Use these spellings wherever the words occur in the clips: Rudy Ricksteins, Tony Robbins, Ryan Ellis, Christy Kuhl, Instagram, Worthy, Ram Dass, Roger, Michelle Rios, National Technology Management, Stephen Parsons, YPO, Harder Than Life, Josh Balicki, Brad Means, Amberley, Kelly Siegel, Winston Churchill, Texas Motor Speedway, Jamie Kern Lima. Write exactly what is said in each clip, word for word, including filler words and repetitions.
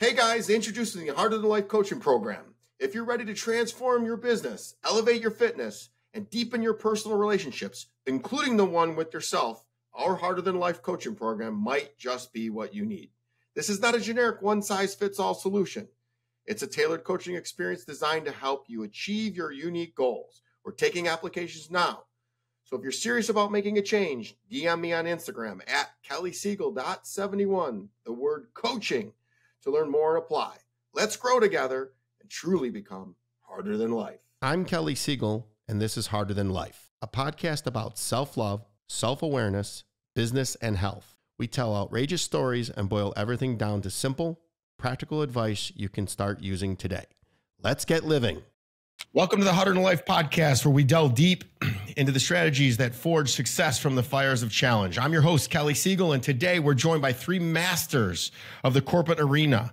Hey guys, introducing the Harder Than Life coaching program. If you're ready to transform your business, elevate your fitness, and deepen your personal relationships, including the one with yourself, our Harder Than Life coaching program might just be what you need. This is not a generic one-size-fits-all solution. It's a tailored coaching experience designed to help you achieve your unique goals. We're taking applications now. So if you're serious about making a change, D M me on Instagram at kelly siegel dot seventy-one, the word coaching, to learn more and apply. Let's grow together and truly become harder than life. I'm Kelly Siegel, and this is Harder Than Life, a podcast about self-love, self-awareness, business, and health. We tell outrageous stories and boil everything down to simple, practical advice you can start using today. Let's get living. Welcome to the Harder Than Life podcast, where we delve deep into the strategies that forge success from the fires of challenge. I'm your host, Kelly Siegel, and today we're joined by three masters of the corporate arena,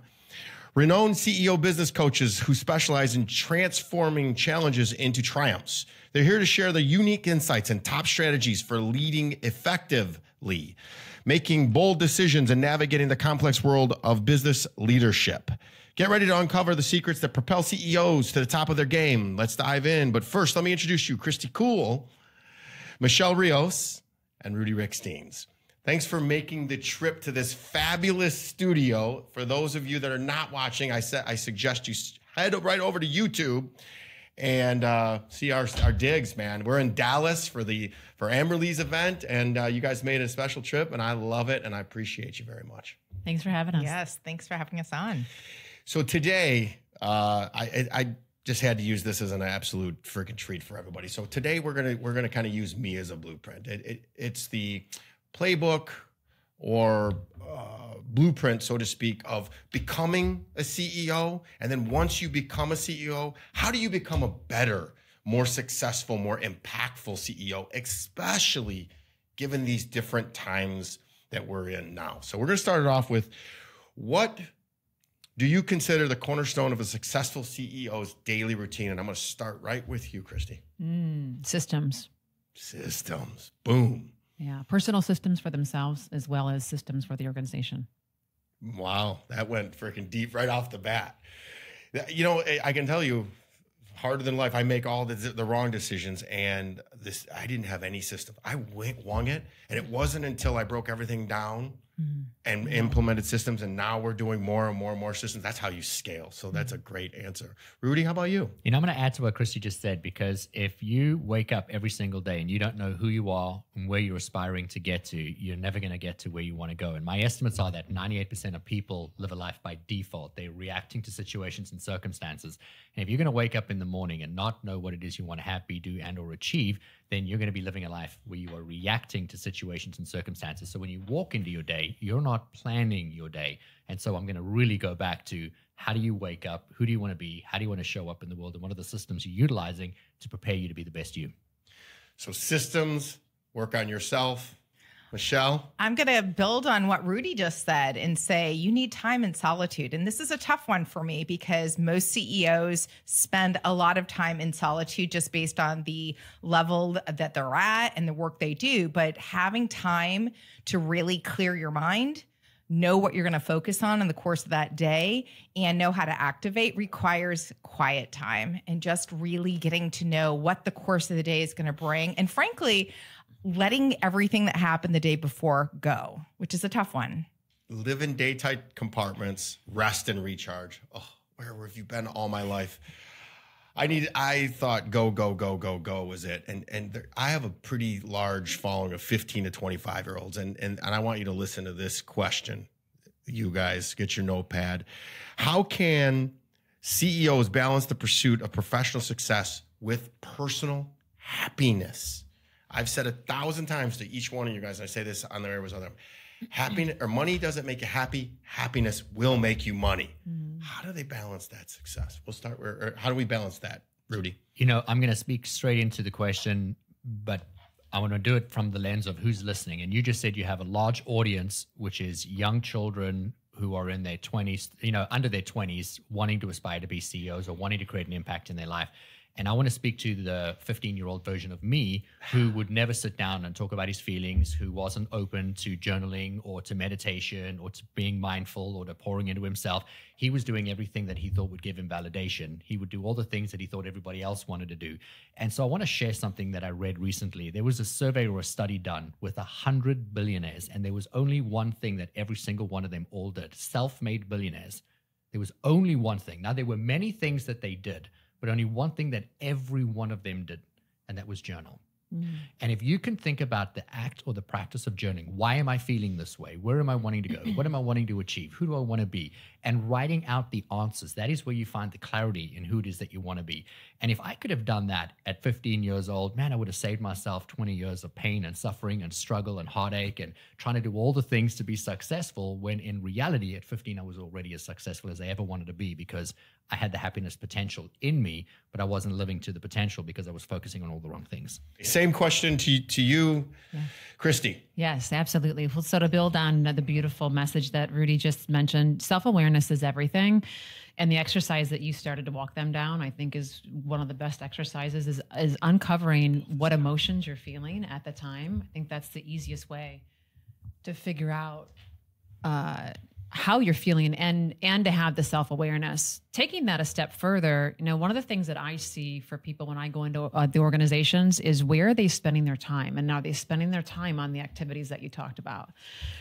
renowned C E O business coaches who specialize in transforming challenges into triumphs. They're here to share their unique insights and top strategies for leading effectively, making bold decisions, and navigating the complex world of business leadership. Get ready to uncover the secrets that propel C E Os to the top of their game. Let's dive in. But first, let me introduce you, Christy Kuhl, Michelle Rios, and Rudy Ricksteins. Thanks for making the trip to this fabulous studio. For those of you that are not watching, I, I suggest you head right over to YouTube and uh, see our, our digs, man. We're in Dallas for, the, for Amberley's event, and uh, you guys made a special trip, and I love it, and I appreciate you very much. Thanks for having us. Yes, thanks for having us on. So today, uh, I, I just had to use this as an absolute freaking treat for everybody. So today we're gonna we're gonna kind of use me as a blueprint. It, it, it's the playbook or uh, blueprint, so to speak, of becoming a C E O. And then once you become a C E O, how do you become a better, more successful, more impactful C E O, especially given these different times that we're in now? So we're gonna start it off with what do you consider the cornerstone of a successful C E O's daily routine? And I'm going to start right with you, Christy. Mm, systems. Systems. Boom. Yeah. Personal systems for themselves as well as systems for the organization. Wow. That went freaking deep right off the bat. You know, I can tell you, harder than life, I make all the, the wrong decisions. And this, I didn't have any system. I went, wung it. And it wasn't until I broke everything down and implemented systems, and now we're doing more and more and more systems. That's how you scale. So that's a great answer. Rudy, how about you? You know, I'm going to add to what Christy just said, because if you wake up every single day and you don't know who you are and where you're aspiring to get to, you're never going to get to where you want to go. And my estimates are that ninety-eight percent of people live a life by default. They're reacting to situations and circumstances. And if you're going to wake up in the morning and not know what it is you want to have, be, do, and or achieve, then you're going to be living a life where you are reacting to situations and circumstances. So when you walk into your day, you're not planning your day. And so I'm going to really go back to, how do you wake up? Who do you want to be? How do you want to show up in the world? And what are the systems you're utilizing to prepare you to be the best you? So systems, work on yourself. Michelle? I'm going to build on what Rudy just said and say you need time in solitude. And this is a tough one for me, because most C E Os spend a lot of time in solitude just based on the level that they're at and the work they do. But having time to really clear your mind, know what you're going to focus on in the course of that day, and know how to activate requires quiet time and just really getting to know what the course of the day is going to bring. And frankly, letting everything that happened the day before go, which is a tough one. Live in day-tight compartments, rest and recharge. Oh, where have you been all my life? I need. I thought go, go, go, go, go was it. And and there, I have a pretty large following of fifteen to twenty-five year olds. And, and, and I want you to listen to this question. You guys, get your notepad. How can C E Os balance the pursuit of professional success with personal happiness? I've said a thousand times to each one of you guys, and I say this on the air with other, happiness or money doesn't make you happy. Happiness will make you money. Mm-hmm. How do they balance that success? We'll start where, or how do we balance that, Rudy? You know, I'm going to speak straight into the question, but I want to do it from the lens of who's listening. And you just said you have a large audience, which is young children who are in their twenties, you know, under their twenties, wanting to aspire to be C E Os or wanting to create an impact in their life. And I want to speak to the fifteen-year-old version of me who would never sit down and talk about his feelings, who wasn't open to journaling or to meditation or to being mindful or to pouring into himself. He was doing everything that he thought would give him validation. He would do all the things that he thought everybody else wanted to do. And so I want to share something that I read recently. There was a survey or a study done with one hundred billionaires, and there was only one thing that every single one of them all did, self-made billionaires. There was only one thing. Now, there were many things that they did, but only one thing that every one of them did, and that was journal. Mm. And if you can think about the act or the practice of journaling, why am I feeling this way? Where am I wanting to go? What am I wanting to achieve? Who do I want to be? And writing out the answers, that is where you find the clarity in who it is that you want to be. And if I could have done that at fifteen years old, man, I would have saved myself twenty years of pain and suffering and struggle and heartache and trying to do all the things to be successful, when in reality at fifteen, I was already as successful as I ever wanted to be, because I had the happiness potential in me, but I wasn't living to the potential because I was focusing on all the wrong things. Same question to, to you, yeah. Christy. Yes, absolutely. Well, so to build on the beautiful message that Rudy just mentioned, self-awareness is everything. And the exercise that you started to walk them down, I think, is one of the best exercises, is, is uncovering what emotions you're feeling at the time. I think that's the easiest way to figure out uh, how you're feeling and and to have the self-awareness. Taking that a step further, you know, one of the things that I see for people when I go into uh, the organizations is, where are they spending their time? And are they spending their time on the activities that you talked about?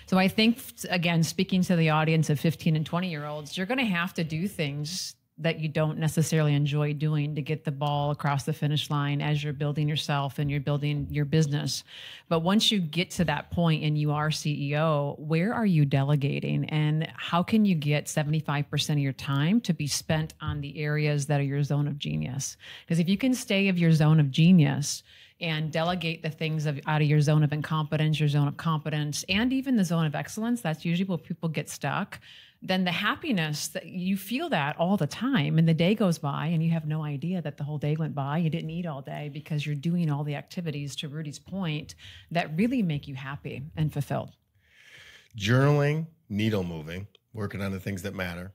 So I think, again, speaking to the audience of fifteen and twenty year olds, you're going to have to do things that you don't necessarily enjoy doing to get the ball across the finish line as you're building yourself and you're building your business. But once you get to that point and you are C E O, where are you delegating? And how can you get seventy-five percent of your time to be spent on the areas that are your zone of genius? Because if you can stay of your zone of genius and delegate the things of, out of your zone of incompetence, your zone of competence, and even the zone of excellence, that's usually where people get stuck. Then the happiness, that you feel that all the time, and the day goes by and you have no idea that the whole day went by. You didn't eat all day because you're doing all the activities, to Rudy's point, that really make you happy and fulfilled. Journaling, needle moving, working on the things that matter.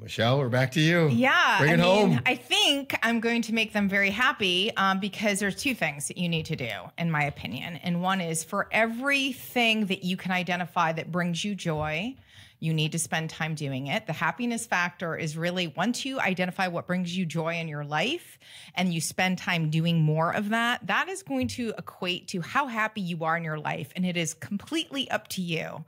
Michelle, we're back to you. Yeah. Bring it I mean, home. I think I'm going to make them very happy um, because there's two things that you need to do, in my opinion. And one is, for everything that you can identify that brings you joy, you need to spend time doing it. The happiness factor is really, once you identify what brings you joy in your life and you spend time doing more of that, that is going to equate to how happy you are in your life. And it is completely up to you.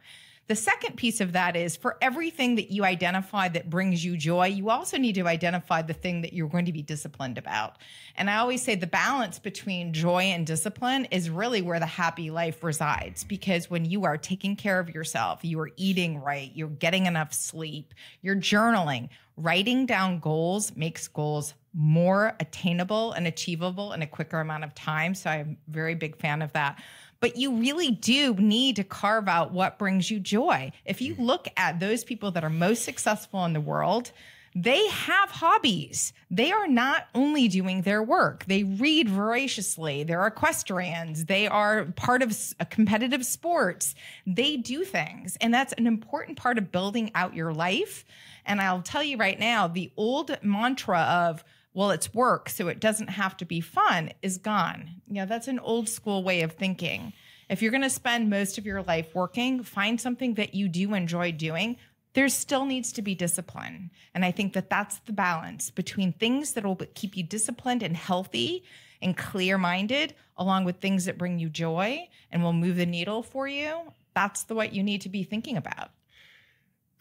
The second piece of that is, for everything that you identify that brings you joy, you also need to identify the thing that you're going to be disciplined about. And I always say the balance between joy and discipline is really where the happy life resides, because when you are taking care of yourself, you are eating right, you're getting enough sleep, you're journaling, writing down goals makes goals more attainable and achievable in a quicker amount of time. So I'm a very big fan of that. But you really do need to carve out what brings you joy. If you look at those people that are most successful in the world, they have hobbies. They are not only doing their work. They read voraciously. They're equestrians. They are part of competitive sports. They do things. And that's an important part of building out your life. And I'll tell you right now, the old mantra of, well, it's work, so it doesn't have to be fun, is gone. You know, that's an old school way of thinking. If you're going to spend most of your life working, find something that you do enjoy doing. There still needs to be discipline. And I think that that's the balance between things that will keep you disciplined and healthy and clear-minded, along with things that bring you joy and will move the needle for you. That's the what you need to be thinking about.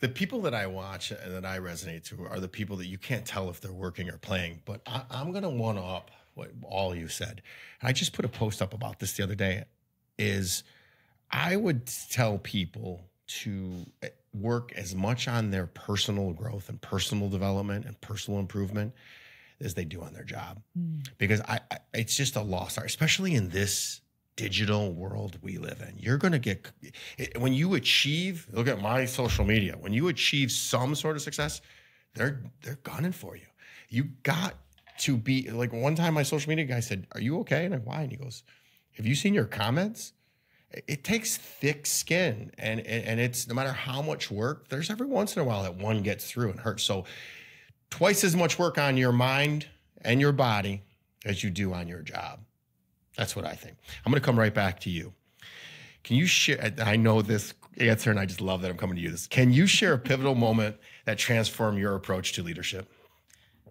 The people that I watch and that I resonate to are the people that you can't tell if they're working or playing. But I, I'm going to one-up what all you said. And I just put a post up about this the other day, is I would tell people to work as much on their personal growth and personal development and personal improvement as they do on their job. Mm. Because I, I, it's just a lost art, especially in this digital world we live in. You're going to get, when you achieve, look at my social media, when you achieve some sort of success, they're they're gunning for you. You got to be, like one time my social media guy said, are you okay? And I'm, why? And he goes, have you seen your comments? It takes thick skin, and, and, and it's, no matter how much work, there's every once in a while that one gets through and hurts. So twice as much work on your mind and your body as you do on your job. That's what I think. I'm going to come right back to you. Can you share, I know this answer and I just love that I'm coming to you this. Can you share a pivotal moment that transformed your approach to leadership?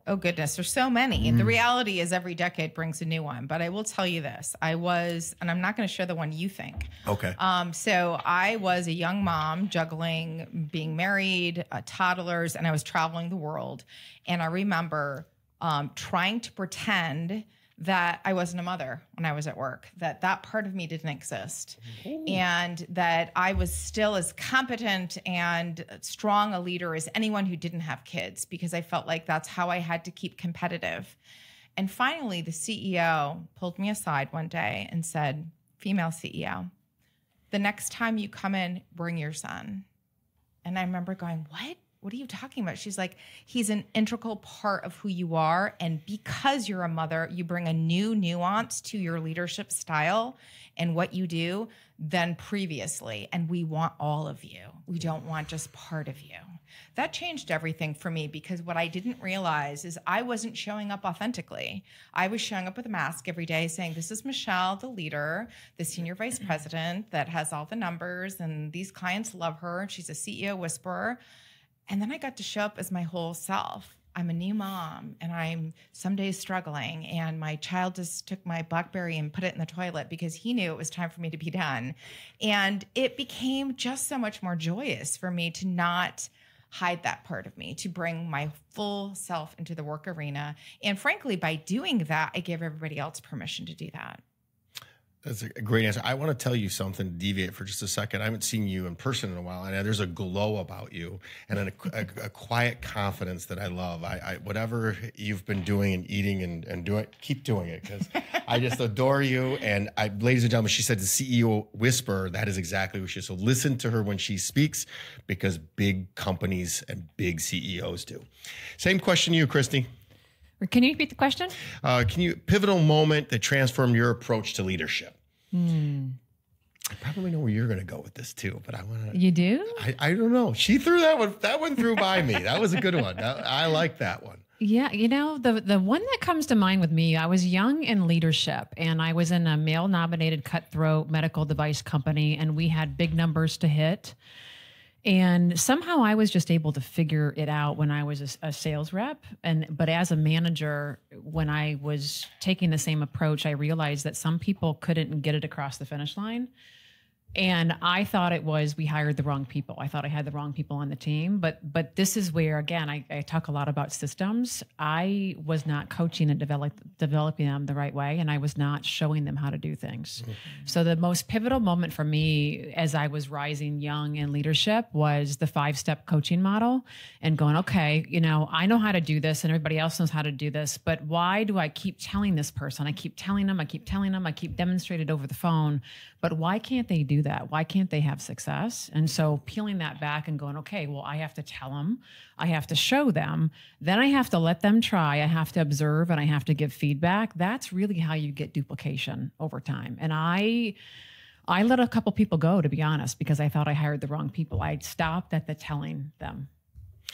Oh goodness, there's so many. Mm. The reality is every decade brings a new one, but I will tell you this. I was, and I'm not going to share the one you think. Okay. Um, so I was a young mom juggling being married, uh, toddlers, and I was traveling the world. And I remember um, trying to pretend that I wasn't a mother when I was at work, that that part of me didn't exist, mm-hmm. and that I was still as competent and strong a leader as anyone who didn't have kids, because I felt like that's how I had to keep competitive. And finally, the C E O pulled me aside one day and said, female C E O, the next time you come in, bring your son. And I remember going, what? What are you talking about? She's like, he's an integral part of who you are. And because you're a mother, you bring a new nuance to your leadership style and what you do than previously. And we want all of you. We don't want just part of you. That changed everything for me, because what I didn't realize is I wasn't showing up authentically. I was showing up with a mask every day saying, this is Michelle, the leader, the senior vice president that has all the numbers and these clients love her. She's a C E O whisperer. And then I got to show up as my whole self. I'm a new mom and I'm some days struggling, and my child just took my BlackBerry and put it in the toilet because he knew it was time for me to be done. And it became just so much more joyous for me to not hide that part of me, to bring my full self into the work arena. And frankly, by doing that, I gave everybody else permission to do that. That's a great answer. I want to tell you something, to deviate for just a second. I haven't seen you in person in a while, and there's a glow about you and an, a, a quiet confidence that I love. I, I whatever you've been doing and eating and, and doing, keep doing it, because I just adore you. And I, ladies and gentlemen, she said the C E O whisper, that is exactly what she is. So listen to her when she speaks, because big companies and big C E Os do. Same question to you, Christy. Can you repeat the question? Uh, can you pivotal moment that transformed your approach to leadership? Hmm. I probably know where you're going to go with this too, but I want to. You do? I, I don't know. She threw that one. That one threw by me. That was a good one. I, I like that one. Yeah, you know, the the one that comes to mind with me, I was young in leadership, and I was in a male-dominated cutthroat medical device company, and we had big numbers to hit. And somehow I was just able to figure it out when I was a, a sales rep. And but as a manager, when I was taking the same approach, I realized that some people couldn't get it across the finish line. And I thought it was, we hired the wrong people. I thought I had the wrong people on the team. But but this is where, again, I, I talk a lot about systems. I was not coaching and develop, developing them the right way, and I was not showing them how to do things. Mm-hmm. So the most pivotal moment for me as I was rising young in leadership was the five-step coaching model and going, okay, you know, I know how to do this and everybody else knows how to do this, but why do I keep telling this person? I keep telling them, I keep telling them, I keep demonstrating over the phone, but why can't they do that? Why can't they have success? And so peeling that back and going, okay, well, I have to tell them, I have to show them, then I have to let them try, I have to observe, and I have to give feedback. That's really how you get duplication over time. And I, I let a couple people go, to be honest, because I thought I hired the wrong people. I stopped at the telling them,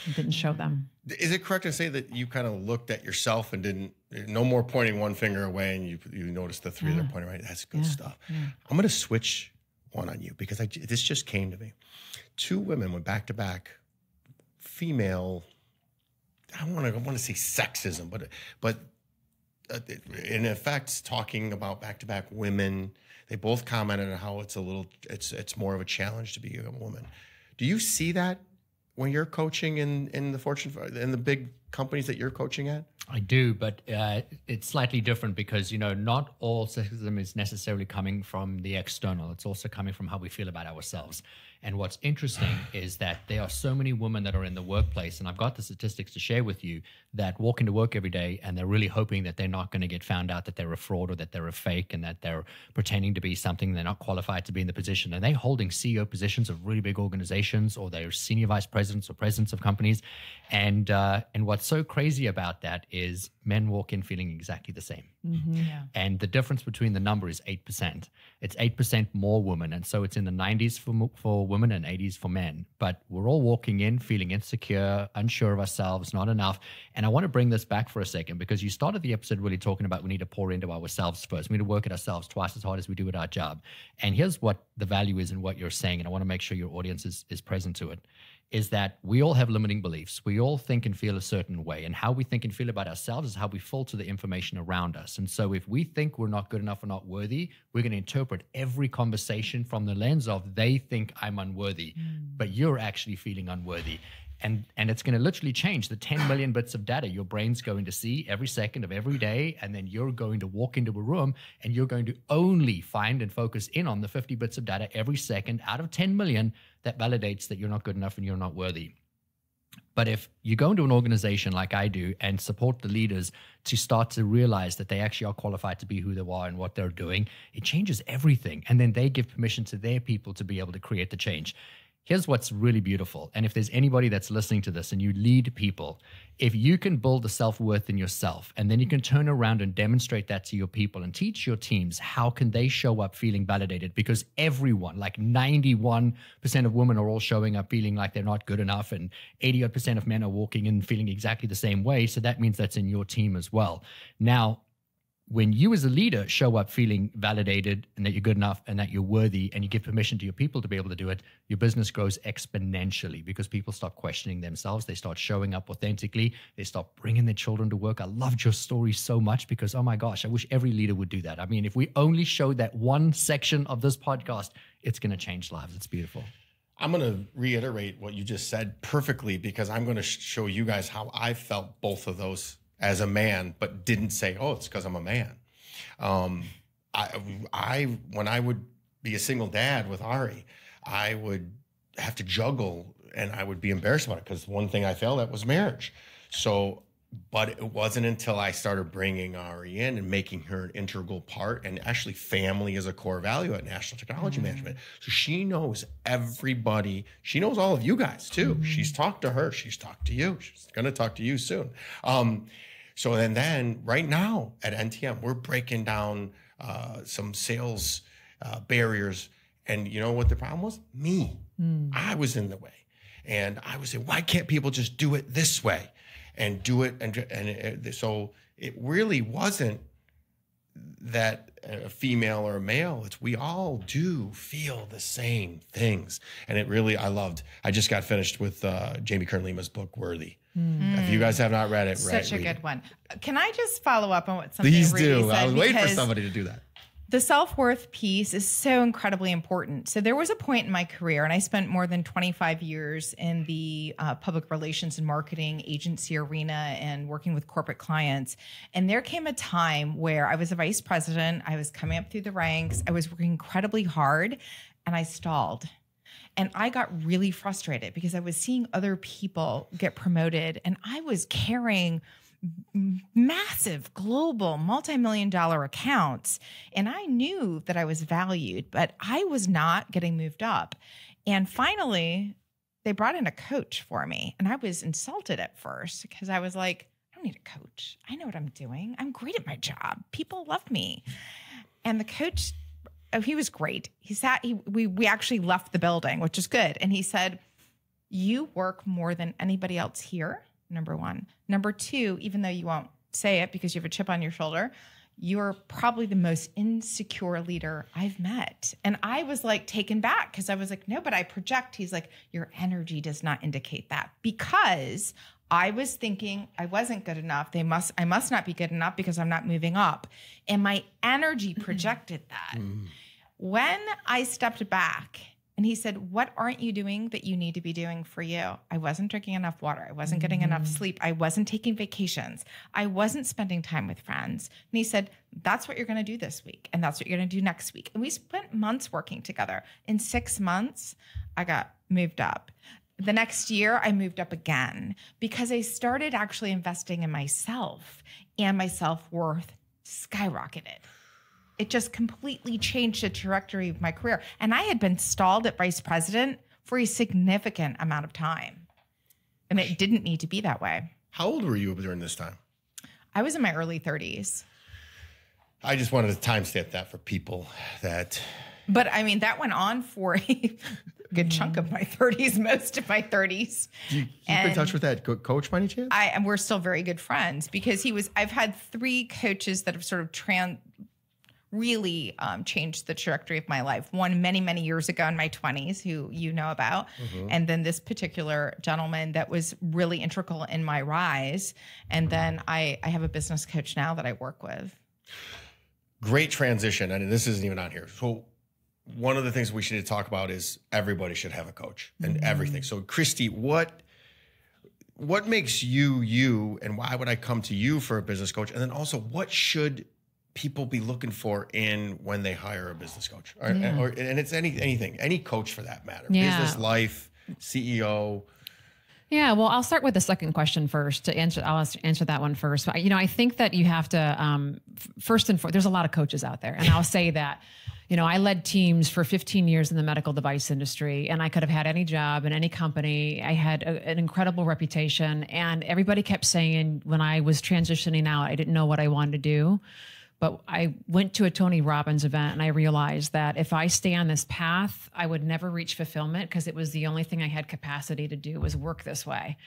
I didn't show them. Is it correct to say that you kind of looked at yourself and didn't, no more pointing one finger away, and you, you noticed the three yeah. that are pointing right? That's good yeah. stuff. Yeah. I'm going to switch one on you, because I, this just came to me. Two women went back to back, female, I don't want to, I want to say sexism, but, but uh, in effect, talking about back to back women, they both commented on how it's a little, it's, it's more of a challenge to be a woman. Do you see that when you're coaching in, in the Fortune, in the big companies that you're coaching at? I do, but uh, it's slightly different, because, you know, not all sexism is necessarily coming from the external. It's also coming from how we feel about ourselves. And what's interesting is that there are so many women that are in the workplace, and I've got the statistics to share with you, that walk into work every day and they're really hoping that they're not going to get found out that they're a fraud or that they're a fake and that they're pretending to be something they're not qualified to be in the position. And they're holding C E O positions of really big organizations, or they're senior vice presidents or presidents of companies. And, uh, and what's so crazy about that is men walk in feeling exactly the same. Mm-hmm, yeah. And the difference between the number is eight percent. It's eight percent more women. And so it's in the nineties for, for women and eighties for men. But we're all walking in feeling insecure, unsure of ourselves, not enough. And I want to bring this back for a second, because you started the episode really talking about we need to pour into ourselves first. We need to work at ourselves twice as hard as we do at our job. And here's what the value is in what you're saying. And I want to make sure your audience is, is present to it. Is that we all have limiting beliefs. We all think and feel a certain way, and how we think and feel about ourselves is how we filter the information around us. And so if we think we're not good enough or not worthy, we're going to interpret every conversation from the lens of they think I'm unworthy, mm. but you're actually feeling unworthy. And, and it's going to literally change the ten million bits of data your brain's going to see every second of every day. And then you're going to walk into a room and you're going to only find and focus in on the fifty bits of data every second out of ten million that validates that you're not good enough and you're not worthy. But if you go into an organization like I do and support the leaders to start to realize that they actually are qualified to be who they are and what they're doing, it changes everything. And then they give permission to their people to be able to create the change. Here's what's really beautiful. And if there's anybody that's listening to this and you lead people, if you can build the self-worth in yourself, and then you can turn around and demonstrate that to your people and teach your teams, how can they show up feeling validated? Because everyone, like ninety-one percent of women are all showing up feeling like they're not good enough, and eighty-odd percent of men are walking in feeling exactly the same way. So that means that's in your team as well. Now, when you as a leader show up feeling validated and that you're good enough and that you're worthy, and you give permission to your people to be able to do it, your business grows exponentially because people stop questioning themselves. They start showing up authentically. They start bringing their children to work. I loved your story so much because, oh my gosh, I wish every leader would do that. I mean, if we only showed that one section of this podcast, it's going to change lives. It's beautiful. I'm going to reiterate what you just said perfectly, because I'm going to show you guys how I felt both of those as a man, but didn't say, oh, it's because I'm a man. Um, I, I, when I would be a single dad with Ari, I would have to juggle, and I would be embarrassed about it, because one thing I failed at was marriage. So, but it wasn't until I started bringing Ari in and making her an integral part, and actually family is a core value at National Technology mm-hmm. Management. So she knows everybody. She knows all of you guys too. Mm-hmm. She's talked to her. She's talked to you. She's going to talk to you soon. Um, So and then right now at N T M, we're breaking down uh, some sales uh, barriers. And you know what the problem was? Me. Mm. I was in the way. And I was saying, why can't people just do it this way and do it? And, and it, so it really wasn't that a female or a male. It's we all do feel the same things. And it really, I loved, I just got finished with uh, Jamie Kern Lima's book, Worthy. Mm. If you guys have not read it, such right, a good one. Can I just follow up on what something Rudy said? Please do. I was waiting for somebody to do that. The self-worth piece is so incredibly important. So there was a point in my career, and I spent more than twenty-five years in the uh, public relations and marketing agency arena and working with corporate clients. And there came a time where I was a vice president. I was coming up through the ranks. I was working incredibly hard, and I stalled. And I got really frustrated because I was seeing other people get promoted, and I was carrying massive global multi-million dollar accounts. And I knew that I was valued, but I was not getting moved up. And finally, they brought in a coach for me. And I was insulted at first because I was like, I don't need a coach. I know what I'm doing. I'm great at my job. People love me. And the coach, oh, he was great. He sat, he, we, we actually left the building, which is good. And he said, you work more than anybody else here, number one. Number two, even though you won't say it because you have a chip on your shoulder, you're probably the most insecure leader I've met. And I was like taken back because I was like, no, but I project. He's like, your energy does not indicate that, because I was thinking I wasn't good enough. They must, I must not be good enough because I'm not moving up. And my energy projected that. When I stepped back and he said, what aren't you doing that you need to be doing for you? I wasn't drinking enough water. I wasn't getting enough sleep. I wasn't taking vacations. I wasn't spending time with friends. And he said, that's what you're going to do this week. And that's what you're going to do next week. And we spent months working together. In six months, I got moved up. The next year, I moved up again because I started actually investing in myself, and my self-worth skyrocketed. It just completely changed the trajectory of my career. And I had been stalled at vice president for a significant amount of time, and it didn't need to be that way. How old were you during this time? I was in my early thirties. I just wanted to timestamp that for people that. But I mean, that went on for a good chunk of my thirties, most of my thirties. Do you keep and in touch with that coach by any chance? I, and we're still very good friends because he was, I've had three coaches that have sort of trans, really um, changed the trajectory of my life. One many, many years ago in my twenties, who you know about. Mm-hmm. And then this particular gentleman that was really integral in my rise. And mm-hmm. then I, I have a business coach now that I work with. Great transition. And this isn't even on here. So one of the things we should talk about is everybody should have a coach and mm-hmm. everything. So Christy, what, what makes you, you, and why would I come to you for a business coach? And then also what should people be looking for in when they hire a business coach or, yeah. or and it's any, anything, any coach for that matter, yeah. business, life, C E O. Yeah. Well, I'll start with the second question first to answer. I'll answer that one first. You know, I think that you have to, um, first and foremost, there's a lot of coaches out there, and I'll say that, you know, I led teams for fifteen years in the medical device industry, and I could have had any job in any company. I had a, an incredible reputation, and everybody kept saying when I was transitioning out, I didn't know what I wanted to do. But I went to a Tony Robbins event, and I realized that if I stay on this path, I would never reach fulfillment, because it was the only thing I had capacity to do was work this way.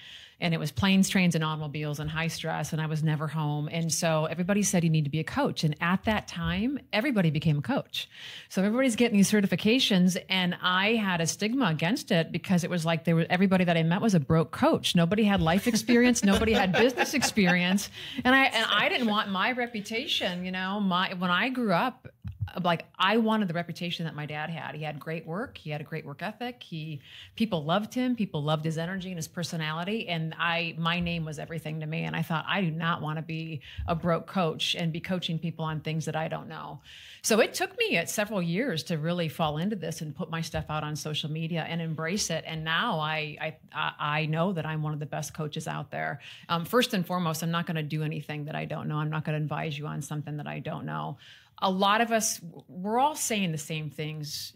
And it was planes, trains, and automobiles and high stress, and I was never home. And so everybody said you need to be a coach. And at that time, everybody became a coach. So everybody's getting these certifications, and I had a stigma against it because it was like there was, everybody that I met was a broke coach. Nobody had life experience. Nobody had business experience. And I, and I didn't want my reputation, you know. My, when I grew up, like I wanted the reputation that my dad had. He had great work. He had a great work ethic. He, people loved him. People loved his energy and his personality. And I, my name was everything to me. And I thought, I do not want to be a broke coach and be coaching people on things that I don't know. So it took me several years to really fall into this and put my stuff out on social media and embrace it. And now I, I, I know that I'm one of the best coaches out there. Um, first and foremost, I'm not going to do anything that I don't know. I'm not going to advise you on something that I don't know. A lot of us, we're all saying the same things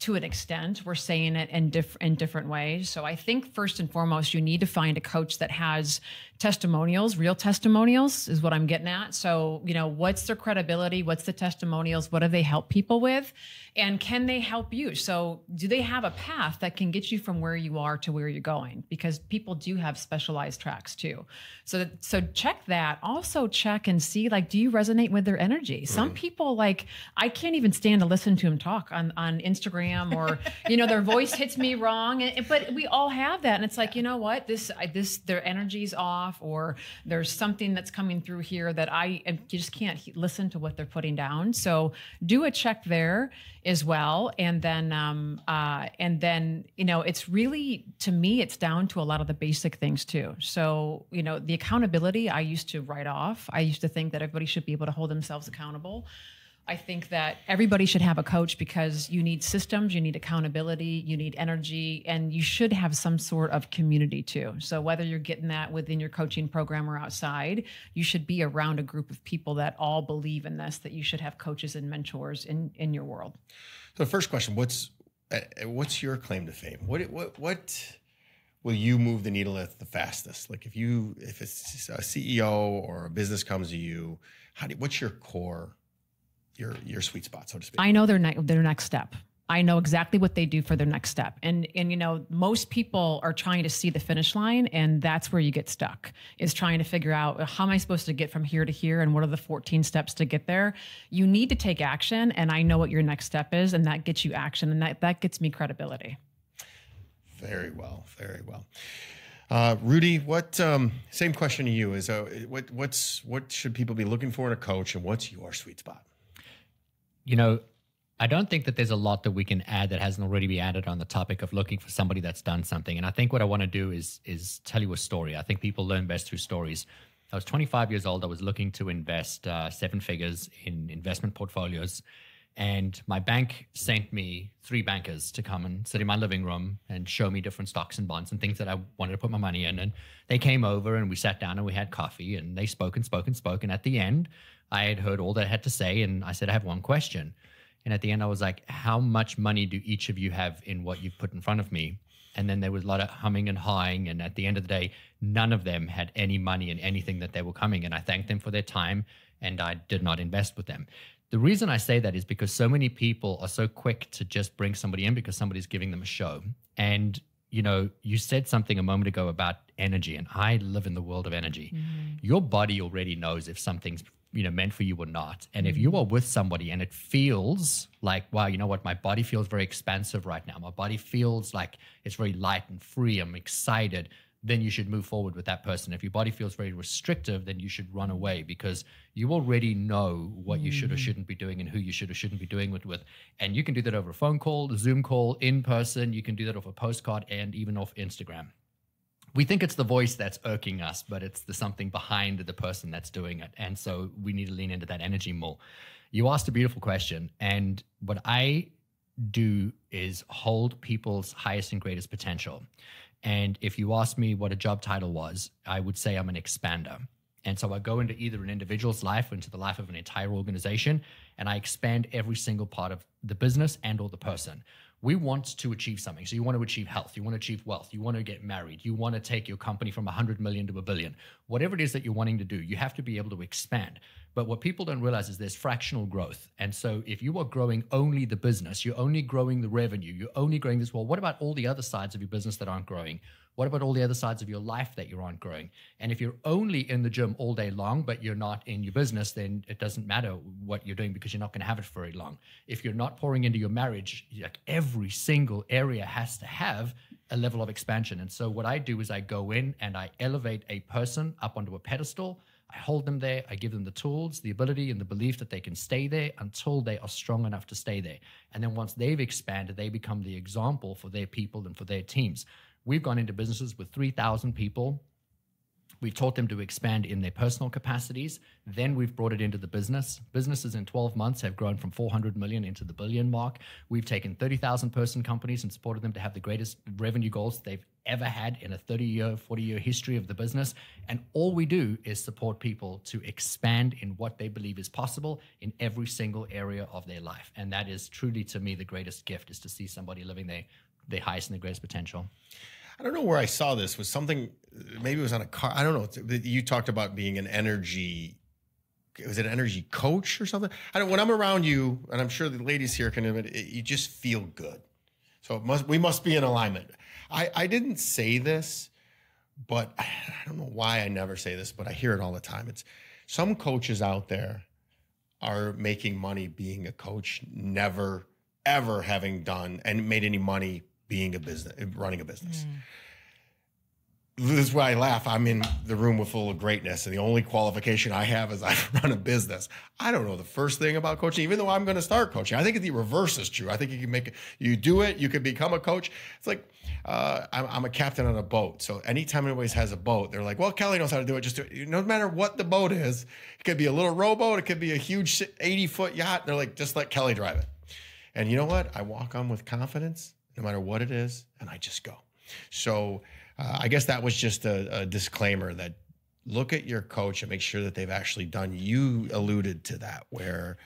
to an extent. We're saying it in, diff in different ways. So I think first and foremost, you need to find a coach that has testimonials, real testimonials is what I'm getting at. So, you know, what's their credibility? What's the testimonials? What have they helped people with? And can they help you? So do they have a path that can get you from where you are to where you're going? Because people do have specialized tracks too. So, so check that. Also check and see, like, do you resonate with their energy? Some mm-hmm. people, like, I can't even stand to listen to him talk on, on Instagram, or, you know, their voice hits me wrong. And, but we all have that. And it's like, you know what, this, I, this, their energy's off, or there's something that's coming through here that I you just can't he, listen to what they're putting down. So do a check there as well. And then, um, uh, and then, you know, it's really, to me, it's down to a lot of the basic things too. So, you know, the accountability, I used to write off. I used to think that everybody should be able to hold themselves accountable. I think that everybody should have a coach because you need systems, you need accountability, you need energy, and you should have some sort of community too. So whether you're getting that within your coaching program or outside, you should be around a group of people that all believe in this, that you should have coaches and mentors in, in your world. So the first question, what's, what's your claim to fame? What, what, what will you move the needle at the fastest? Like if you, if it's a C E O or a business comes to you, how do, what's your core? Your, your sweet spot, so to speak. I know their, ne their next step. I know exactly what they do for their next step. And, and, you know, most people are trying to see the finish line, and that's where you get stuck, is trying to figure out how am I supposed to get from here to here? And what are the fourteen steps to get there? You need to take action. And I know what your next step is, and that gets you action. And that, that gets me credibility. Very well. Very well. Uh, Rudy, what, um, same question to you is, uh, what, what's, what should people be looking for in a coach, and what's your sweet spot? You know, I don't think that there's a lot that we can add that hasn't already been added on the topic of looking for somebody that's done something. And I think what I want to do is is tell you a story. I think people learn best through stories. I was twenty-five years old. I was looking to invest uh, seven figures in investment portfolios. And my bank sent me three bankers to come and sit in my living room and show me different stocks and bonds and things that I wanted to put my money in. And they came over, and we sat down, and we had coffee, and they spoke and spoke and spoke. And at the end, I had heard all they had to say. And I said, I have one question. And at the end, I was like, how much money do each of you have in what you've put in front of me? And then there was a lot of humming and hawing. And at the end of the day, none of them had any money in anything that they were coming. And I thanked them for their time, and I did not invest with them. The reason I say that is because so many people are so quick to just bring somebody in because somebody's giving them a show. And, you know, you said something a moment ago about energy, and I live in the world of energy. Mm-hmm. Your body already knows if something's, you know, meant for you or not. And mm-hmm. if you are with somebody and it feels like, wow, you know what, my body feels very expansive right now. My body feels like it's very light and free. I'm excited. Then you should move forward with that person. If your body feels very restrictive, then you should run away, because you already know what you should or shouldn't be doing and who you should or shouldn't be doing it with. And you can do that over a phone call, a Zoom call, in person. You can do that off a postcard and even off Instagram. We think it's the voice that's irking us, but it's the something behind the person that's doing it. And so we need to lean into that energy more. You asked a beautiful question. And what I do is hold people's highest and greatest potential. And if you asked me what a job title was, I would say I'm an expander. And so I go into either an individual's life or into the life of an entire organization, and I expand every single part of the business and or the person. We want to achieve something. So you want to achieve health, you want to achieve wealth, you want to get married, you want to take your company from one hundred million to a billion. Whatever it is that you're wanting to do, you have to be able to expand. But what people don't realize is there's fractional growth. And so if you are growing only the business, you're only growing the revenue, you're only growing this, well, what about all the other sides of your business that aren't growing? What about all the other sides of your life that you aren't growing? And if you're only in the gym all day long, but you're not in your business, then it doesn't matter what you're doing, because you're not going to have it for very long. If you're not pouring into your marriage, like every single area has to have a level of expansion. And so what I do is I go in and I elevate a person up onto a pedestal. I hold them there. I give them the tools, the ability, and the belief that they can stay there until they are strong enough to stay there. And then once they've expanded, they become the example for their people and for their teams. We've gone into businesses with three thousand people. We've taught them to expand in their personal capacities. Then we've brought it into the business. Businesses in twelve months have grown from four hundred million into the billion mark. We've taken thirty thousand person companies and supported them to have the greatest revenue goals they've ever had in a thirty year, forty year history of the business. And all we do is support people to expand in what they believe is possible in every single area of their life. And that is truly, to me, the greatest gift, is to see somebody living their, their highest and their greatest potential. I don't know where I saw this. Was something, maybe it was on a car. I don't know. You talked about being an energy, was it an energy coach or something? I don't, when I'm around you, and I'm sure the ladies here can admit it, you just feel good. So it must, we must be in alignment. I, I didn't say this, but I don't know why I never say this, but I hear it all the time. It's some coaches out there are making money being a coach, never, ever having done and made any money being a business, running a business. Mm. This is why I laugh. I'm in the room with full of greatness, and the only qualification I have is I run a business. I don't know the first thing about coaching, even though I'm going to start coaching. I think the reverse is true. I think you can make it, you do it, you could become a coach. It's like, uh, I'm, I'm a captain on a boat. So anytime anybody has a boat, they're like, well, Kelly knows how to do it. Just do it. No matter what the boat is, it could be a little rowboat, it could be a huge eighty foot yacht. They're like, just let Kelly drive it. And you know what? I walk on with confidence, no matter what it is, and I just go. So uh, I guess that was just a, a disclaimer that look at your coach and make sure that they've actually done. You alluded to that where...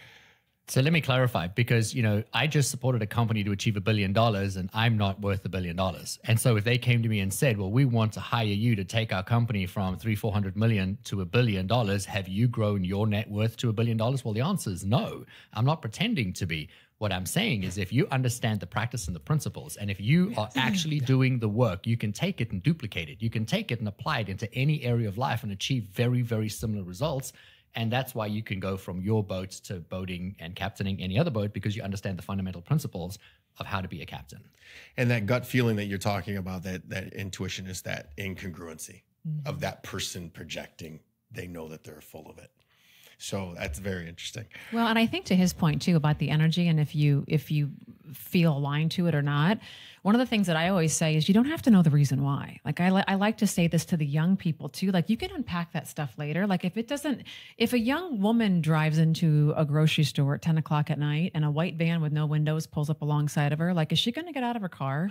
So let me clarify, because, you know, I just supported a company to achieve a billion dollars and I'm not worth a billion dollars. And so if they came to me and said, well, we want to hire you to take our company from three, four hundred million to a billion dollars, have you grown your net worth to a billion dollars? Well, the answer is no. I'm not pretending to be. What I'm saying is, if you understand the practice and the principles, and if you are actually doing the work, you can take it and duplicate it. You can take it and apply it into any area of life and achieve very, very similar results. And that's why you can go from your boat to boating and captaining any other boat, because you understand the fundamental principles of how to be a captain. And that gut feeling that you're talking about, that that intuition, is that incongruency mm-hmm. of that person projecting. They know that they're full of it. So that's very interesting. Well, and I think to his point too about the energy, and if you if you feel aligned to it or not, one of the things that I always say is you don't have to know the reason why. Like I, li I like to say this to the young people too, like you can unpack that stuff later. Like if it doesn't, if a young woman drives into a grocery store at ten o'clock at night and a white van with no windows pulls up alongside of her, like, is she going to get out of her car?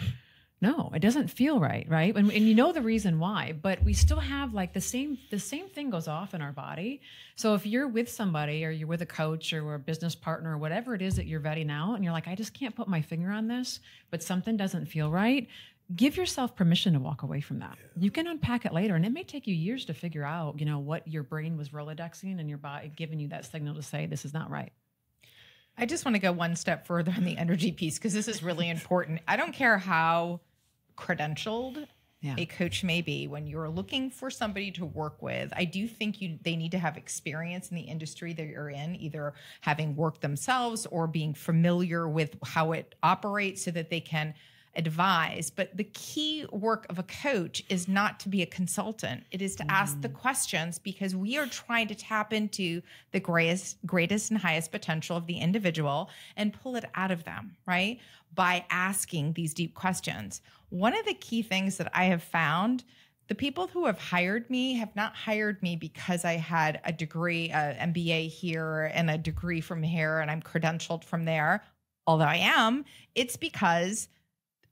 No, it doesn't feel right. Right. And, and you know the reason why, but we still have like the same, the same thing goes off in our body. So if you're with somebody, or you're with a coach or a business partner or whatever it is that you're vetting out, and you're like, I just can't put my finger on this, but something doesn't feel right. give yourself permission to walk away from that. Yeah. You can unpack it later, and it may take you years to figure out, you know, what your brain was Rolodexing and your body giving you that signal to say, this is not right. I just want to go one step further on the energy piece, because this is really important. I don't care how credentialed yeah. a coach may be. When you're looking for somebody to work with, I do think you they need to have experience in the industry that you're in, either having worked themselves or being familiar with how it operates so that they can advise. But the key work of a coach is not to be a consultant. It is to mm. ask the questions, because we are trying to tap into the greatest, greatest and highest potential of the individual and pull it out of them, right? By asking these deep questions. One of the key things that I have found, the people who have hired me have not hired me because I had a degree, an M B A here and a degree from here, and I'm credentialed from there. Although I am, it's because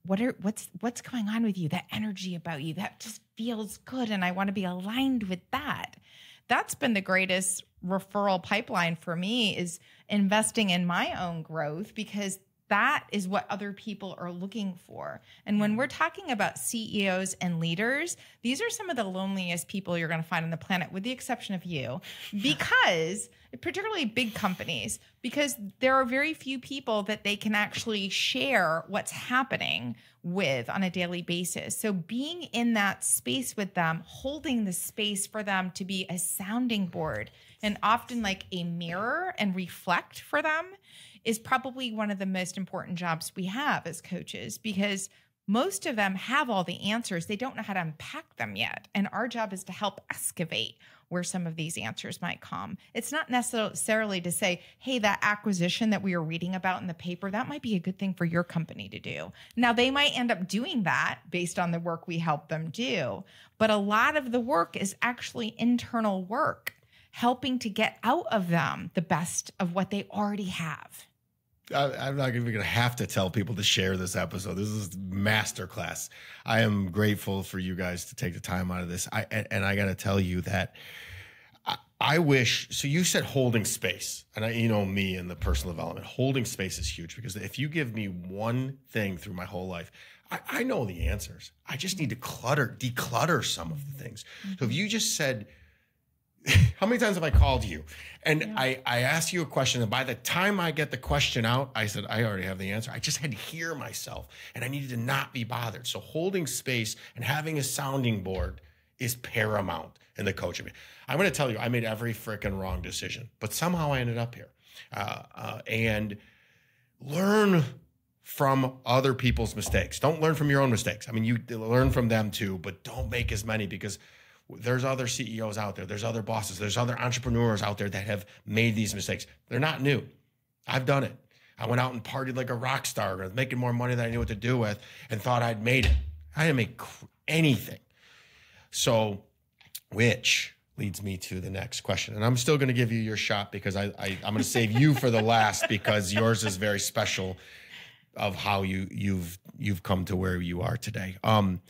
What are, what's, what's going on with you? That energy about you, that just feels good. And I want to be aligned with that. That's been the greatest referral pipeline for me, is investing in my own growth, because that is what other people are looking for. And when we're talking about C E Os and leaders, these are some of the loneliest people you're going to find on the planet, with the exception of you, because particularly big companies, because there are very few people that they can actually share what's happening with on a daily basis. So being in that space with them, holding the space for them to be a sounding board and often like a mirror and reflect for them is probably one of the most important jobs we have as coaches, because most of them have all the answers. They don't know how to unpack them yet. And our job is to help excavate where some of these answers might come. It's not necessarily to say, hey, that acquisition that we were reading about in the paper, that might be a good thing for your company to do. Now, they might end up doing that based on the work we help them do. But a lot of the work is actually internal work, helping to get out of them the best of what they already have. I, I'm not even going to have to tell people to share this episode. This is masterclass. I am grateful for you guys to take the time out of this. I and, and I got to tell you that I, I wish. So you said holding space, and I, you know me and the personal development. Holding space is huge, because if you give me one thing through my whole life, I, I know the answers. I just need to clutter, declutter some of the things. So if you just said, how many times have I called you? And yeah. I, I asked you a question, and by the time I get the question out, I said, I already have the answer. I just had to hear myself, and I needed to not be bothered. So holding space and having a sounding board is paramount in the coaching. I'm going to tell you, I made every freaking wrong decision, but somehow I ended up here. Uh, uh, and learn from other people's mistakes. Don't learn from your own mistakes. I mean, you learn from them too, but don't make as many, because there's other C E Os out there. There's other bosses. There's other entrepreneurs out there that have made these mistakes. They're not new. I've done it. I went out and partied like a rock star, making more money than I knew what to do with, and thought I'd made it. I didn't make anything. So, which leads me to the next question. And I'm still going to give you your shot, because I, I, I'm going to save you for the last, because yours is very special of how you, you've, you've come to where you are today. Um,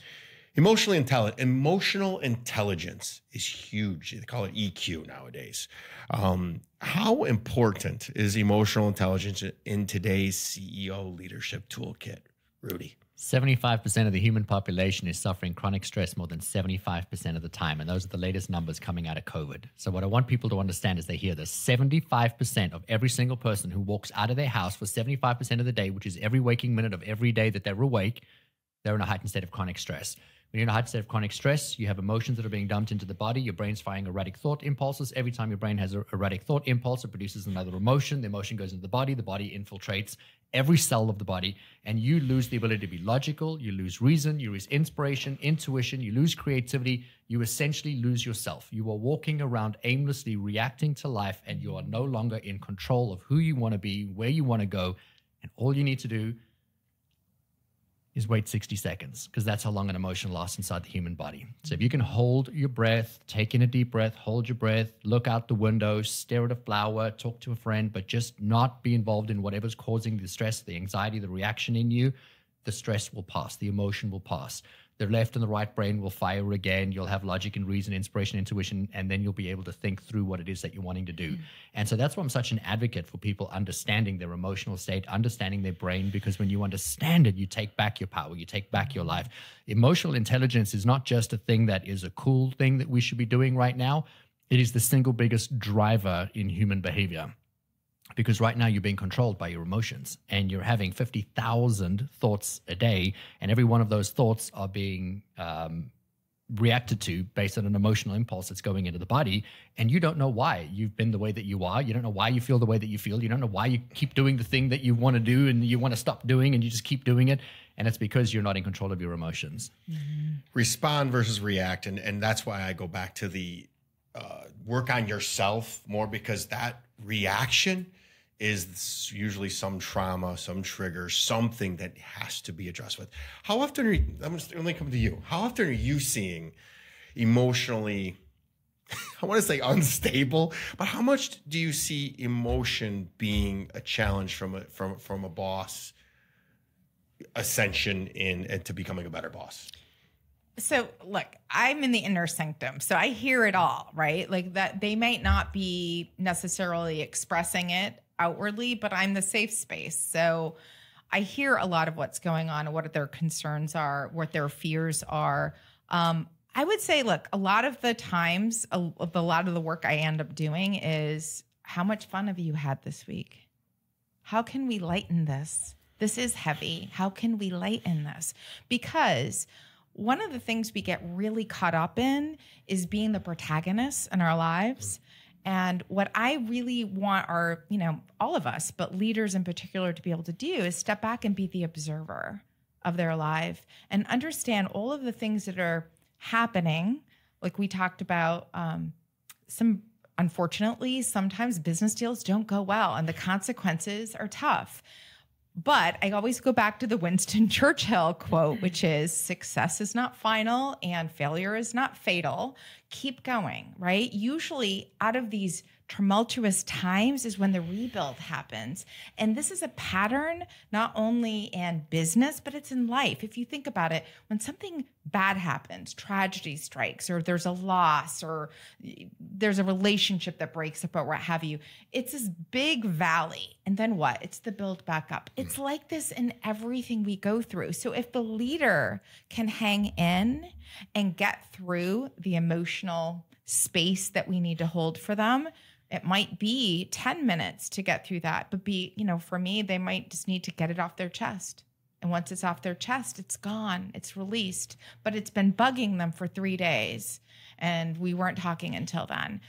Emotionally intelligent, emotional intelligence is huge. They call it E Q nowadays. Um, how important is emotional intelligence in today's C E O leadership toolkit, Rudy? seventy-five percent of the human population is suffering chronic stress more than seventy-five percent of the time. And those are the latest numbers coming out of COVID. So what I want people to understand is they hear this. seventy-five percent of every single person who walks out of their house for seventy-five percent of the day, which is every waking minute of every day that they're awake, they're in a heightened state of chronic stress. When you're in a heightened state of chronic stress, you have emotions that are being dumped into the body. Your brain's firing erratic thought impulses. Every time your brain has an erratic thought impulse, it produces another emotion. The emotion goes into the body. The body infiltrates every cell of the body, and you lose the ability to be logical. You lose reason. You lose inspiration, intuition. You lose creativity. You essentially lose yourself. You are walking around aimlessly reacting to life, and you are no longer in control of who you want to be, where you want to go, and all you need to do is wait sixty seconds, because that's how long an emotion lasts inside the human body. So if you can hold your breath, take in a deep breath, hold your breath, look out the window, stare at a flower, talk to a friend, but just not be involved in whatever's causing the stress, the anxiety, the reaction in you, the stress will pass, the emotion will pass. The left and the right brain will fire again. You'll have logic and reason, inspiration, intuition, and then you'll be able to think through what it is that you're wanting to do. Mm. And so that's why I'm such an advocate for people understanding their emotional state, understanding their brain, because when you understand it, you take back your power, you take back your life. Emotional intelligence is not just a thing that is a cool thing that we should be doing right now. It is the single biggest driver in human behavior. Because right now you're being controlled by your emotions and you're having fifty thousand thoughts a day, and every one of those thoughts are being um, reacted to based on an emotional impulse that's going into the body, and you don't know why you've been the way that you are. You don't know why you feel the way that you feel. You don't know why you keep doing the thing that you want to do and you want to stop doing and you just keep doing it. And it's because you're not in control of your emotions. Mm-hmm. Respond versus react. And, and that's why I go back to the uh, work on yourself more, because that reaction is usually some trauma, some trigger, something that has to be addressed with. How often are you, I'm just only come to you. How often are you seeing emotionally, I want to say unstable, but how much do you see emotion being a challenge from a, from, from a boss ascension in, and to becoming a better boss? So look, I'm in the inner sanctum, so I hear it all, right? Like that they might not be necessarily expressing it outwardly, but I'm the safe space. So I hear a lot of what's going on and what their concerns are, what their fears are. Um, I would say, look, a lot of the times, a, a lot of the work I end up doing is, how much fun have you had this week? How can we lighten this? This is heavy. How can we lighten this? Because one of the things we get really caught up in is being the protagonist in our lives. And what I really want our, you know, all of us, but leaders in particular, to be able to do is step back and be the observer of their life and understand all of the things that are happening. Like we talked about, um, some, unfortunately, sometimes business deals don't go well and the consequences are tough. But I always go back to the Winston Churchill quote, which is, success is not final and failure is not fatal. Keep going, right? Usually out of these tumultuous times is when the rebuild happens. And this is a pattern not only in business, but it's in life. If you think about it, when something bad happens, tragedy strikes, or there's a loss, or there's a relationship that breaks up, or what have you, it's this big valley. And then what? It's the build back up. It's like this in everything we go through. So if the leader can hang in and get through the emotional space that we need to hold for them, it might be ten minutes to get through that, but be, you know, for me, they might just need to get it off their chest. And once it's off their chest, it's gone, it's released, but it's been bugging them for three days and we weren't talking until then.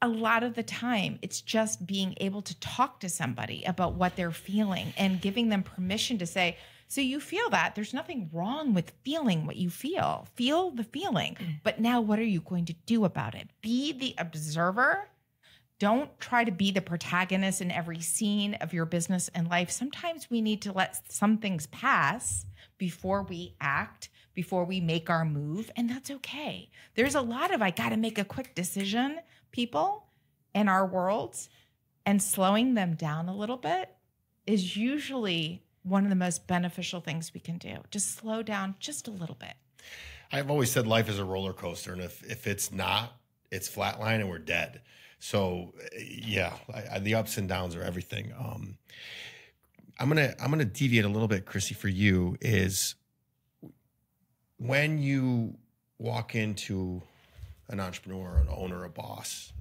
A lot of the time, it's just being able to talk to somebody about what they're feeling and giving them permission to say, so you feel that. There's nothing wrong with feeling what you feel. Feel the feeling. But now what are you going to do about it? Be the observer. Don't try to be the protagonist in every scene of your business and life. Sometimes we need to let some things pass before we act, before we make our move. And that's okay. There's a lot of, I got to make a quick decision, people in our worlds, and slowing them down a little bit is usually one of the most beneficial things we can do. Just slow down just a little bit. I've always said life is a roller coaster, and if, if it's not, it's flatline and we're dead. So yeah, I, I, the ups and downs are everything. Um, I'm gonna I'm gonna deviate a little bit, Christy. For you is when you walk into an entrepreneur, an owner, a boss,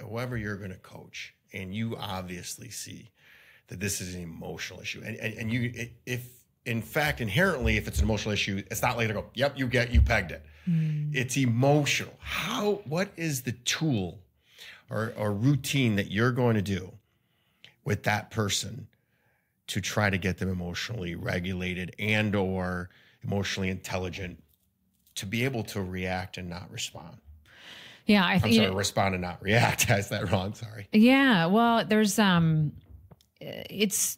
whoever you're gonna coach, and you obviously see that this is an emotional issue. And, and, and you, if in fact, inherently, if it's an emotional issue, it's not later go, yep, you get, you pegged it. Mm. It's emotional. How, what is the tool or, or routine that you're going to do with that person to try to get them emotionally regulated and or emotionally intelligent to be able to react and not respond? Yeah. I think, I'm sorry, you know, respond and not react. Is that wrong? Sorry. Yeah. Well, there's, um, it's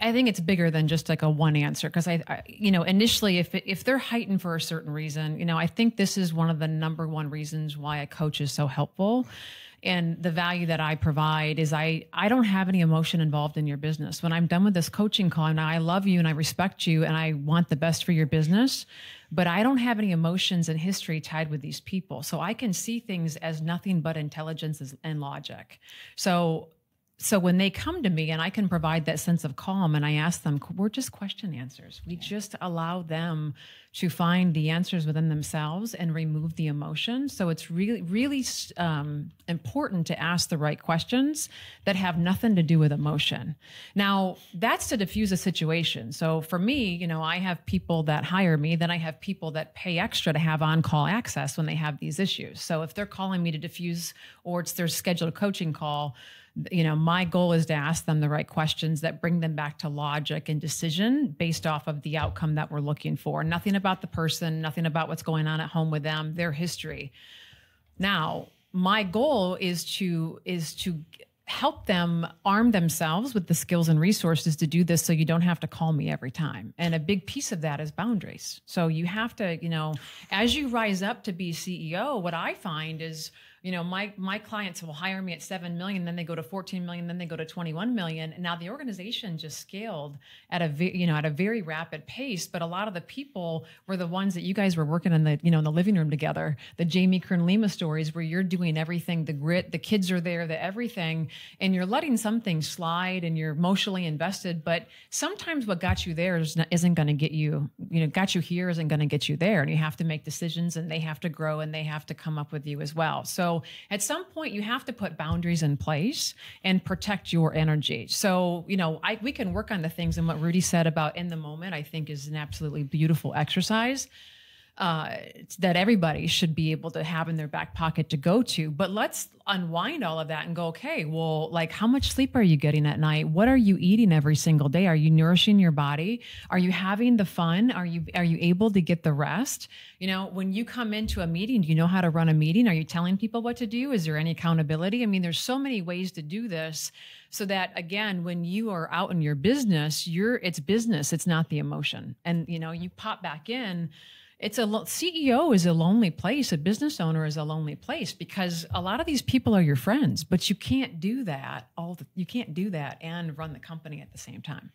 I think it's bigger than just like a one answer. Cause I, I you know, initially if, if they're heightened for a certain reason, you know, I think this is one of the number one reasons why a coach is so helpful. And the value that I provide is I, I don't have any emotion involved in your business. When I'm done with this coaching call, and I love you and I respect you and I want the best for your business, but I don't have any emotions and history tied with these people. So I can see things as nothing but intelligence and logic. So So when they come to me and I can provide that sense of calm, and I ask them, we're just question answers. We yeah. just allow them to find the answers within themselves and remove the emotion. So it's really, really um, important to ask the right questions that have nothing to do with emotion. Now, that's to diffuse a situation. So for me, you know, I have people that hire me, then I have people that pay extra to have on-call access when they have these issues. So if they're calling me to diffuse, or it's their scheduled coaching call, you know, my goal is to ask them the right questions that bring them back to logic and decision based off of the outcome that we're looking for. Nothing about the person, nothing about what's going on at home with them, their history. Now, my goal is to, is to help them arm themselves with the skills and resources to do this, so you don't have to call me every time. And a big piece of that is boundaries. So you have to, you know, as you rise up to be C E O, what I find is, you know, my, my clients will hire me at seven million, then they go to fourteen million, then they go to twenty-one million. And now the organization just scaled at a, you know, at a very rapid pace. But a lot of the people were the ones that you guys were working in the, you know, in the living room together, the Jamie Kern Lima stories where you're doing everything, the grit, the kids are there, the everything, and you're letting some things slide and you're emotionally invested. But sometimes what got you there is not, isn't going to get you, you know, got you here isn't going to get you there. And you have to make decisions, and they have to grow, and they have to come up with you as well. So at some point you have to put boundaries in place and protect your energy. So, you know, I, we can work on the things, and what Rudy said about in the moment, I think is an absolutely beautiful exercise uh, that everybody should be able to have in their back pocket to go to. But let's unwind all of that and go, okay, well, like, how much sleep are you getting at night? What are you eating every single day? Are you nourishing your body? Are you having the fun? Are you, are you able to get the rest? You know, when you come into a meeting, do you know how to run a meeting? Are you telling people what to do? Is there any accountability? I mean, there's so many ways to do this, so that, again, when you are out in your business, you're, it's business, it's not the emotion. And, you know, you pop back in. It's a C E O is a lonely place. A business owner is a lonely place, because a lot of these people are your friends, but you can't do that all the, you can't do that and run the company at the same time.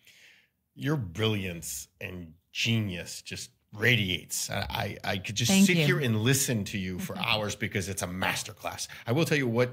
Your brilliance and genius just radiates. I, I, I could just Thank sit you. here and listen to you for hours, because it's a masterclass. I will tell you, what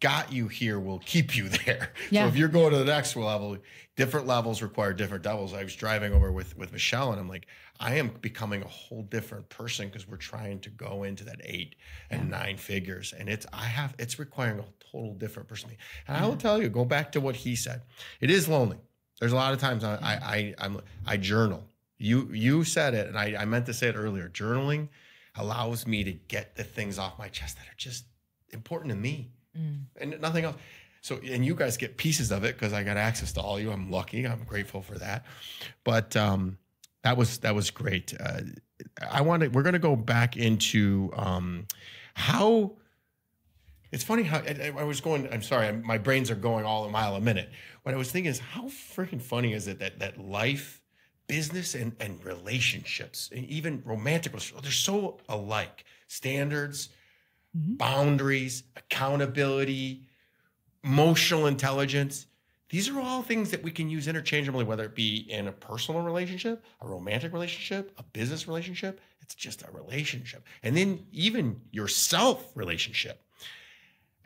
got you here will keep you there. Yeah. So if you're going to the next level, different levels require different levels. I was driving over with, with Michelle, and I'm like, I am becoming a whole different person, because we're trying to go into that eight and yeah. nine figures. And it's, I have, it's requiring a total different person. And yeah. I will tell you, go back to what he said. It is lonely. There's a lot of times I, yeah. I, I, I'm, I journal. You, you said it, and I, I meant to say it earlier. Journaling allows me to get the things off my chest that are just important to me. Mm. And nothing else. So, and you guys get pieces of it, because I got access to all of you. I'm lucky. I'm grateful for that. But um, that was that was great. Uh, I want to. We're going to go back into um, how. It's funny how I, I was going. I'm sorry. My brains are going all a mile a minute. What I was thinking is, how freaking funny is it that that life, business, and and relationships, and even romantic relationships, they're so alike. Standards. Boundaries, accountability, emotional intelligence. These are all things that we can use interchangeably, whether it be in a personal relationship, a romantic relationship, a business relationship. It's just a relationship. And then even your self relationship.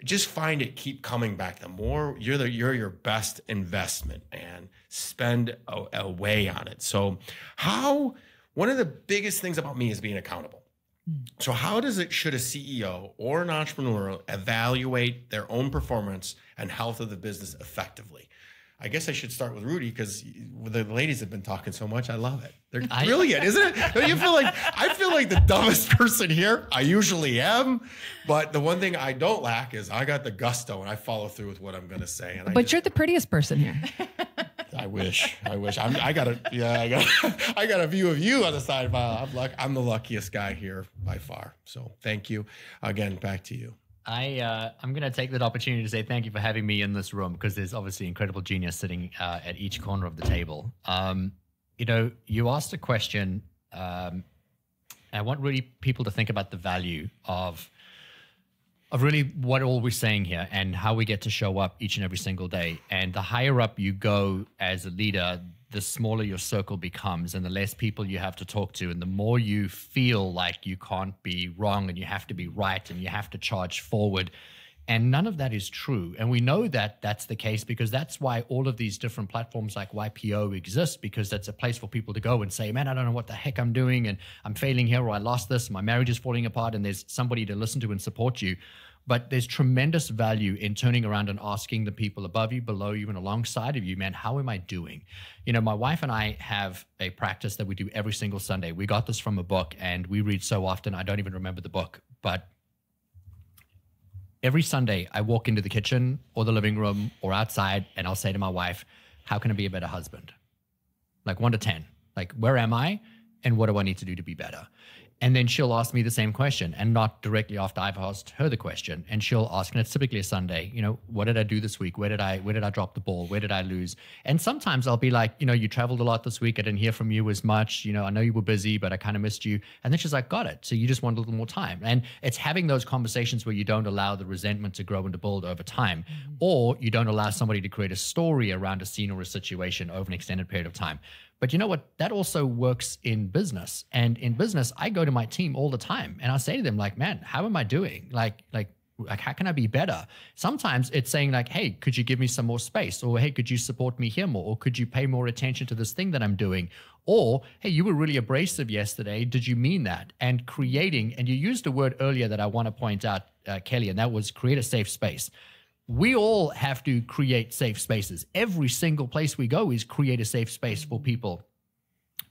Just find it, keep coming back. The more you're the, you're your best investment, and spend a, a way on it. So how, one of the biggest things about me is being accountable. So how does it, should a C E O or an entrepreneur evaluate their own performance and health of the business effectively? I guess I should start with Rudy, because the ladies have been talking so much. I love it. They're brilliant, isn't it? Don't you feel like, I feel like the dumbest person here. I usually am. But the one thing I don't lack is I got the gusto, and I follow through with what I'm going to say. And I but just, you're the prettiest person here. I wish. I wish. I'm, I got a yeah. I got. I got a view of you on the side. Wow, I'm luck. I'm the luckiest guy here by far. So thank you again. Back to you. I, uh, I'm going to take that opportunity to say thank you for having me in this room, because there's obviously incredible genius sitting uh, at each corner of the table. Um, you know, you asked a question. Um, I want really people to think about the value of of really what all we're saying here and how we get to show up each and every single day. And the higher up you go as a leader, the smaller your circle becomes and the less people you have to talk to, and the more you feel like you can't be wrong and you have to be right and you have to charge forward. And none of that is true. And we know that that's the case because that's why all of these different platforms like Y P O exist, because that's a place for people to go and say, man, I don't know what the heck I'm doing, and I'm failing here, or I lost this, my marriage is falling apart, and there's somebody to listen to and support you. But there's tremendous value in turning around and asking the people above you, below you, and alongside of you, man, how am I doing? You know, my wife and I have a practice that we do every single Sunday. We got this from a book, and we read so often, I don't even remember the book. But every Sunday, I walk into the kitchen or the living room or outside, and I'll say to my wife, how can I be a better husband? Like one to ten, like where am I and what do I need to do to be better? And then she'll ask me the same question, and not directly after I've asked her the question. And she'll ask, and it's typically a Sunday, you know, what did I do this week? Where did I, where did I drop the ball? Where did I lose? And sometimes I'll be like, you know, you traveled a lot this week. I didn't hear from you as much. You know, I know you were busy, but I kind of missed you. And then she's like, got it. So you just want a little more time. And it's having those conversations where you don't allow the resentment to grow and to build over time, or you don't allow somebody to create a story around a scene or a situation over an extended period of time. But you know what? That also works in business. And in business, I go to my team all the time and I say to them, like, man, how am I doing? Like, like, like, how can I be better? Sometimes it's saying like, hey, could you give me some more space? Or hey, could you support me here more? Or could you pay more attention to this thing that I'm doing? Or, hey, you were really abrasive yesterday. Did you mean that? And creating, and you used a word earlier that I want to point out, uh, Kelly, and that was create a safe space. We all have to create safe spaces. Every single place we go is create a safe space for people.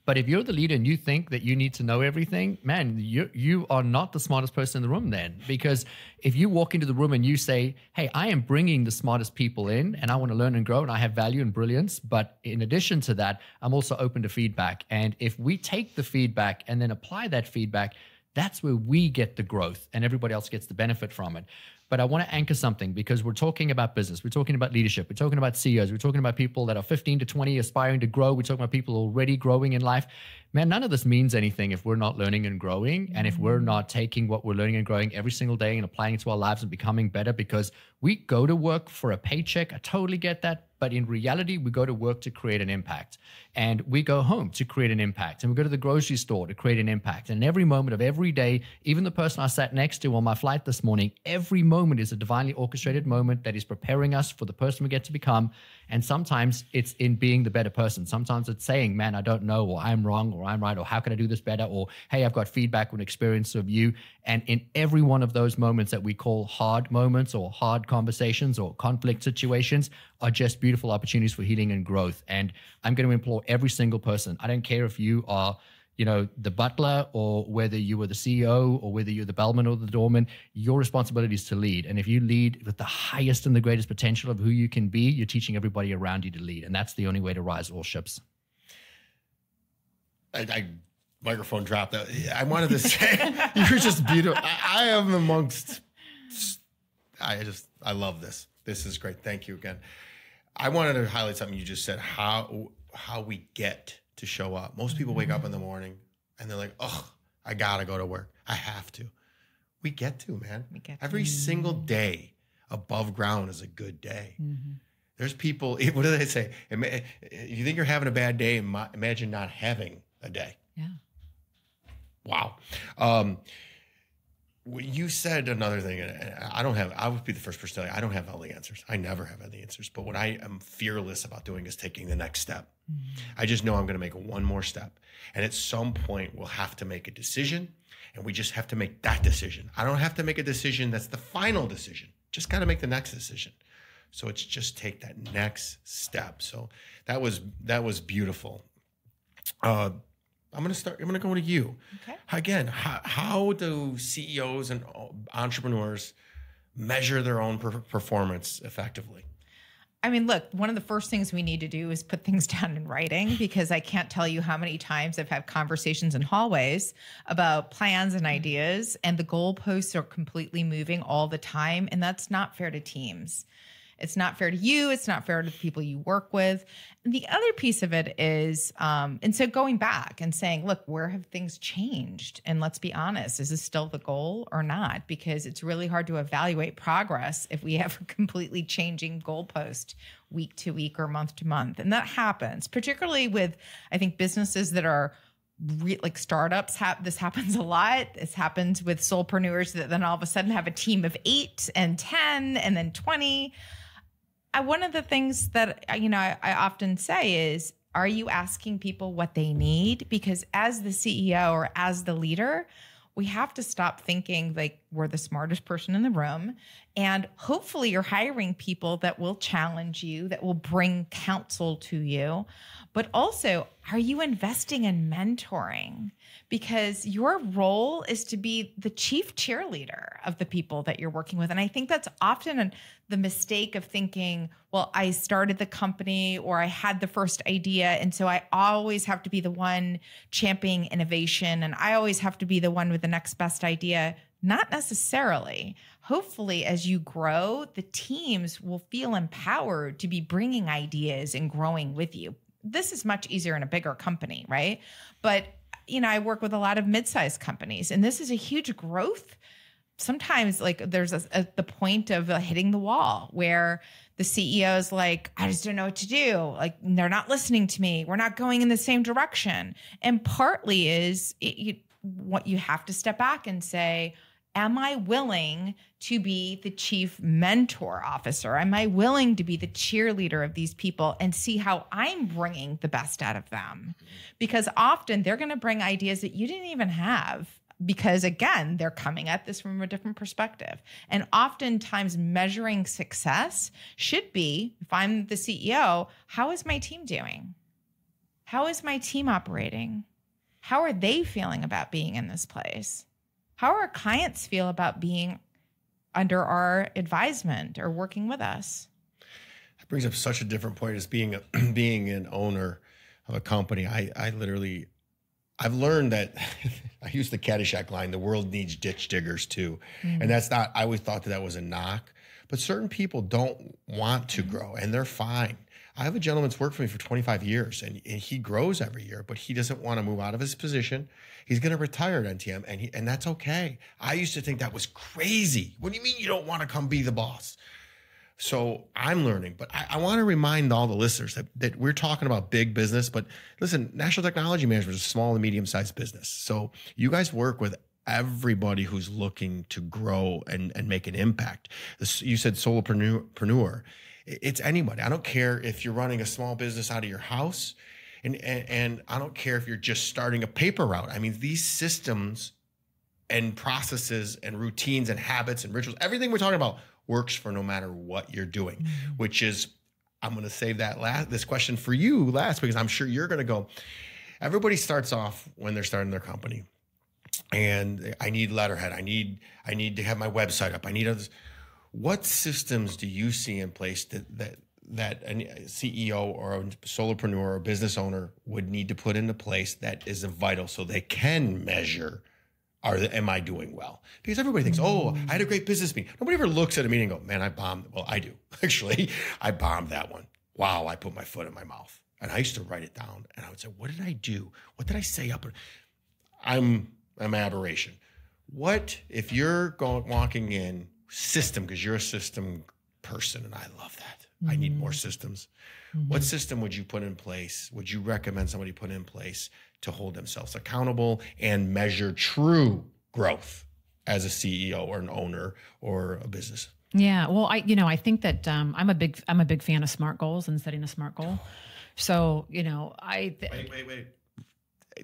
But if you're the leader and you think that you need to know everything, man, you, you are not the smartest person in the room then. Because if you walk into the room and you say, hey, I am bringing the smartest people in and I want to learn and grow and I have value and brilliance. But in addition to that, I'm also open to feedback. And if we take the feedback and then apply that feedback, that's where we get the growth and everybody else gets the benefit from it. But I want to anchor something, because we're talking about business. We're talking about leadership. We're talking about C E Os. We're talking about people that are fifteen to twenty aspiring to grow. We're talking about people already growing in life. Man, none of this means anything if we're not learning and growing, and if we're not taking what we're learning and growing every single day and applying it to our lives and becoming better, because we go to work for a paycheck. I totally get that. But in reality, we go to work to create an impact, and we go home to create an impact, and we go to the grocery store to create an impact. And every moment of every day, even the person I sat next to on my flight this morning, every moment is a divinely orchestrated moment that is preparing us for the person we get to become. And sometimes it's in being the better person. Sometimes it's saying, man, I don't know, or I'm wrong, or I'm right, or how can I do this better? Or, hey, I've got feedback or an experience of you. And in every one of those moments that we call hard moments or hard conversations or conflict situations are just beautiful opportunities for healing and growth. And I'm going to implore every single person. I don't care if you are, you know, the butler, or whether you are the C E O, or whether you're the bellman or the doorman, your responsibility is to lead. And if you lead with the highest and the greatest potential of who you can be, you're teaching everybody around you to lead. And that's the only way to rise all ships. I, I microphone dropped. I wanted to say, you're just beautiful. I, I am amongst, I just, I love this. This is great. Thank you again. I wanted to highlight something you just said, how how we get to show up. Most people wake up in the morning and they're like, oh, I got to go to work. I have to. We get to, man. We get Every to. single day above ground is a good day. Mm-hmm. There's people, what do they say? You think you're having a bad day, imagine not having a day. Yeah. Wow. Um, you said another thing, and I don't have, I would be the first person to tell you, I don't have all the answers. I never have all the answers. But what I am fearless about doing is taking the next step. Mm-hmm. I just know I'm going to make one more step. And at some point, we'll have to make a decision, and we just have to make that decision. I don't have to make a decision that's the final decision. Just got to make the next decision. So it's just take that next step. So that was, that was beautiful. Uh, I'm going to start, I'm going to go to you. Okay. Again, how, how do C E Os and entrepreneurs measure their own per performance effectively? I mean, look, one of the first things we need to do is put things down in writing, because I can't tell you how many times I've had conversations in hallways about plans and ideas, and the goalposts are completely moving all the time. And that's not fair to teams. It's not fair to you. It's not fair to the people you work with. And the other piece of it is, um, and so going back and saying, look, where have things changed? And let's be honest, is this still the goal or not? Because it's really hard to evaluate progress if we have a completely changing goalpost week to week or month to month. And that happens, particularly with, I think, businesses that are Re like startups, have this happens a lot. This happens with solopreneurs that then all of a sudden have a team of eight and ten and then twenty. I, one of the things that, you know, I, I often say is, are you asking people what they need? Because as the C E O or as the leader, we have to stop thinking like we're the smartest person in the room. And hopefully you're hiring people that will challenge you, that will bring counsel to you. But also, are you investing in mentoring? Because your role is to be the chief cheerleader of the people that you're working with. And I think that's often the mistake of thinking, well, I started the company or I had the first idea, and so I always have to be the one championing innovation, and I always have to be the one with the next best idea. Not necessarily. Hopefully, as you grow, the teams will feel empowered to be bringing ideas and growing with you. This is much easier in a bigger company, right? But, you know, I work with a lot of mid-sized companies, and this is a huge growth. Sometimes, like, there's a, a, the point of uh, hitting the wall where the C E O is like, I just don't know what to do. Like, they're not listening to me. We're not going in the same direction. And partly is it, you, what you have to step back and say, am I willing to be the chief mentor officer? Am I willing to be the cheerleader of these people and see how I'm bringing the best out of them? Because often they're going to bring ideas that you didn't even have, because again, they're coming at this from a different perspective. And oftentimes measuring success should be, if I'm the C E O, how is my team doing? How is my team operating? How are they feeling about being in this place? How our clients feel about being under our advisement or working with us. That brings up such a different point as being a, being an owner of a company. I, I literally, I've learned that I use the Caddyshack line, the world needs ditch diggers too. Mm-hmm. And that's not, I always thought that that was a knock, but certain people don't want to mm-hmm. grow, and they're fine. I have a gentleman that's worked for me for twenty-five years, and, and he grows every year, but he doesn't want to move out of his position. He's going to retire at N T M, and, he, and that's okay. I used to think that was crazy. What do you mean you don't want to come be the boss? So I'm learning, but I, I want to remind all the listeners that, that we're talking about big business, but listen, National Technology Management is a small and medium-sized business. So you guys work with everybody who's looking to grow and, and make an impact. This, you said solopreneur. It's anybody. I don't care if you're running a small business out of your house, and, and, and I don't care if you're just starting a paper route. I mean, these systems and processes and routines and habits and rituals, everything we're talking about works for no matter what you're doing, mm-hmm. which is, I'm going to save that last, this question for you last, because I'm sure you're going to go, everybody starts off when they're starting their company. And I need letterhead. I need, I need to have my website up. I need others. What systems do you see in place that that that a C E O or a solopreneur or business owner would need to put into place that is vital, so they can measure, are am I doing well? Because everybody thinks, oh, I had a great business meeting. Nobody ever looks at a meeting and go, man, I bombed. Well, I do. Actually, I bombed that one. Wow, I put my foot in my mouth. And I used to write it down, and I would say, what did I do? What did I say up? I'm an aberration. What if you're going walking in system, because you're a system person, and I love that. Mm-hmm. I need more systems. Mm-hmm. What system would you put in place? Would you recommend somebody put in place to hold themselves accountable and measure true growth as a C E O or an owner or a business? Yeah, well, I you know I think that um, I'm a big I'm a big fan of SMART goals and setting a SMART goal. So you know I wait wait wait.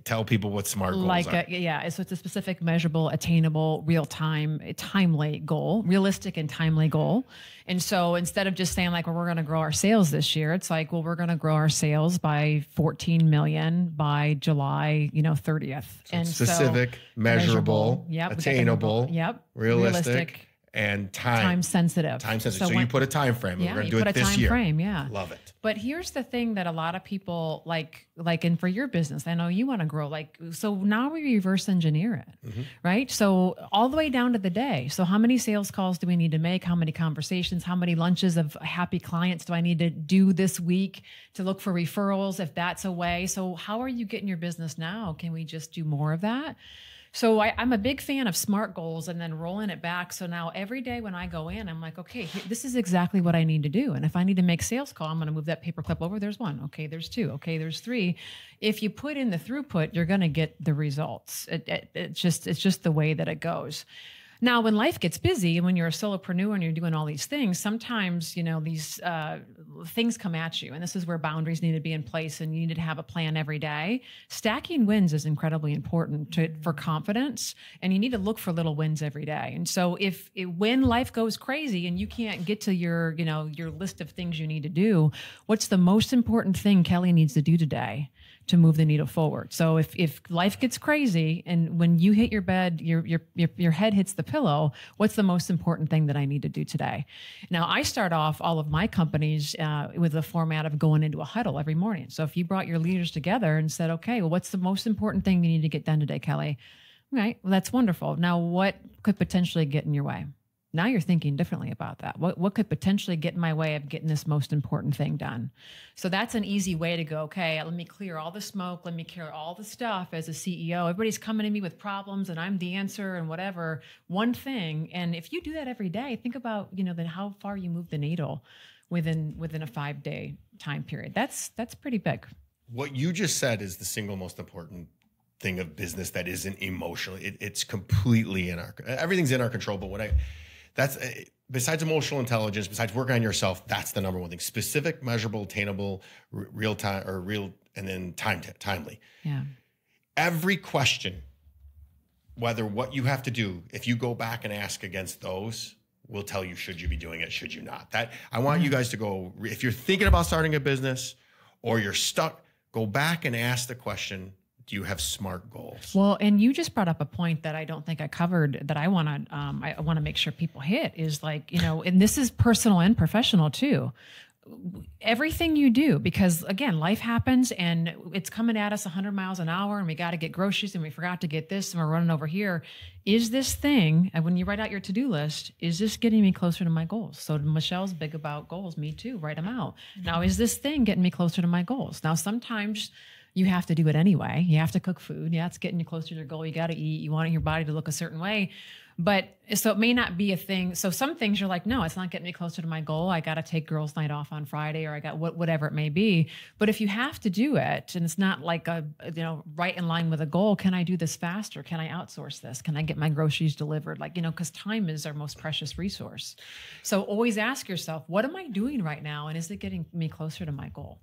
Tell people what SMART goals like a, are. Yeah, so it's a specific, measurable, attainable, real-time, timely goal, realistic and timely goal. And so instead of just saying like, well, we're going to grow our sales this year, it's like, well, we're going to grow our sales by fourteen million by July, you know, thirtieth. So and specific, so, measurable, measurable, yep, attainable, yep, realistic, realistic and time. Time sensitive. Time sensitive. So, so when, you put a time frame. Yeah, we're going to do it this year. Frame, yeah. Love it. But here's the thing that a lot of people like, like, and for your business, I know you want to grow. Like, so now we reverse engineer it, mm-hmm. right? So all the way down to the day. So how many sales calls do we need to make? How many conversations? How many lunches of happy clients do I need to do this week to look for referrals if that's a way? So how are you getting your business now? Can we just do more of that? So I, I'm a big fan of SMART goals and then rolling it back. So now every day when I go in, I'm like, okay, this is exactly what I need to do. And if I need to make sales call, I'm going to move that paperclip over. There's one. Okay, there's two. Okay, there's three. If you put in the throughput, you're going to get the results. It, it, it just, it's just the way that it goes. Now, when life gets busy and when you're a solopreneur and you're doing all these things, sometimes, you know, these uh, things come at you. And this is where boundaries need to be in place and you need to have a plan every day. Stacking wins is incredibly important to, for confidence. And you need to look for little wins every day. And so if it, when life goes crazy and you can't get to your, you know, your list of things you need to do, what's the most important thing Kelly needs to do today to move the needle forward? So if, if life gets crazy and when you hit your bed, your, your, your, your head hits the pillow, what's the most important thing that I need to do today? Now I start off all of my companies uh, with the format of going into a huddle every morning. So if you brought your leaders together and said, okay, well, what's the most important thing you need to get done today, Kelly? All right. Well, that's wonderful. Now what could potentially get in your way? Now you're thinking differently about that. What what could potentially get in my way of getting this most important thing done? So that's an easy way to go, okay, let me clear all the smoke. Let me clear all the stuff as a C E O. Everybody's coming to me with problems and I'm the answer and whatever, one thing. And if you do that every day, think about, you know, then how far you move the needle within within a five day time period. That's that's pretty big. What you just said is the single most important thing of business that isn't emotional. It, it's completely in our, everything's in our control, but what I, That's besides emotional intelligence, besides working on yourself, that's the number one thing. Specific, measurable, attainable, real time or real, and then time timely. Yeah. Every question, whether what you have to do, if you go back and ask against those, will tell you, should you be doing it? Should you not? That I want mm-hmm. you guys to go, if you're thinking about starting a business or you're stuck, go back and ask the question, do you have SMART goals? Well, and you just brought up a point that I don't think I covered that I want to, um, I want to make sure people hit is like, you know, and this is personal and professional too. Everything you do, because again, life happens and it's coming at us a hundred miles an hour and we got to get groceries and we forgot to get this and we're running over here. Is this thing, and when you write out your to-do list, is this getting me closer to my goals? So Michelle's big about goals, me too, write them out. Mm-hmm. Now, is this thing getting me closer to my goals? Now, sometimes you have to do it anyway. You have to cook food. Yeah, it's getting you closer to your goal. You got to eat. You want your body to look a certain way. But so it may not be a thing. So some things you're like, no, it's not getting me closer to my goal. I got to take girls' night off on Friday, or I got what, whatever it may be. But if you have to do it and it's not like a, you know, right in line with a goal, can I do this faster? Can I outsource this? Can I get my groceries delivered? Like, you know, because time is our most precious resource. So always ask yourself, what am I doing right now? And is it getting me closer to my goal?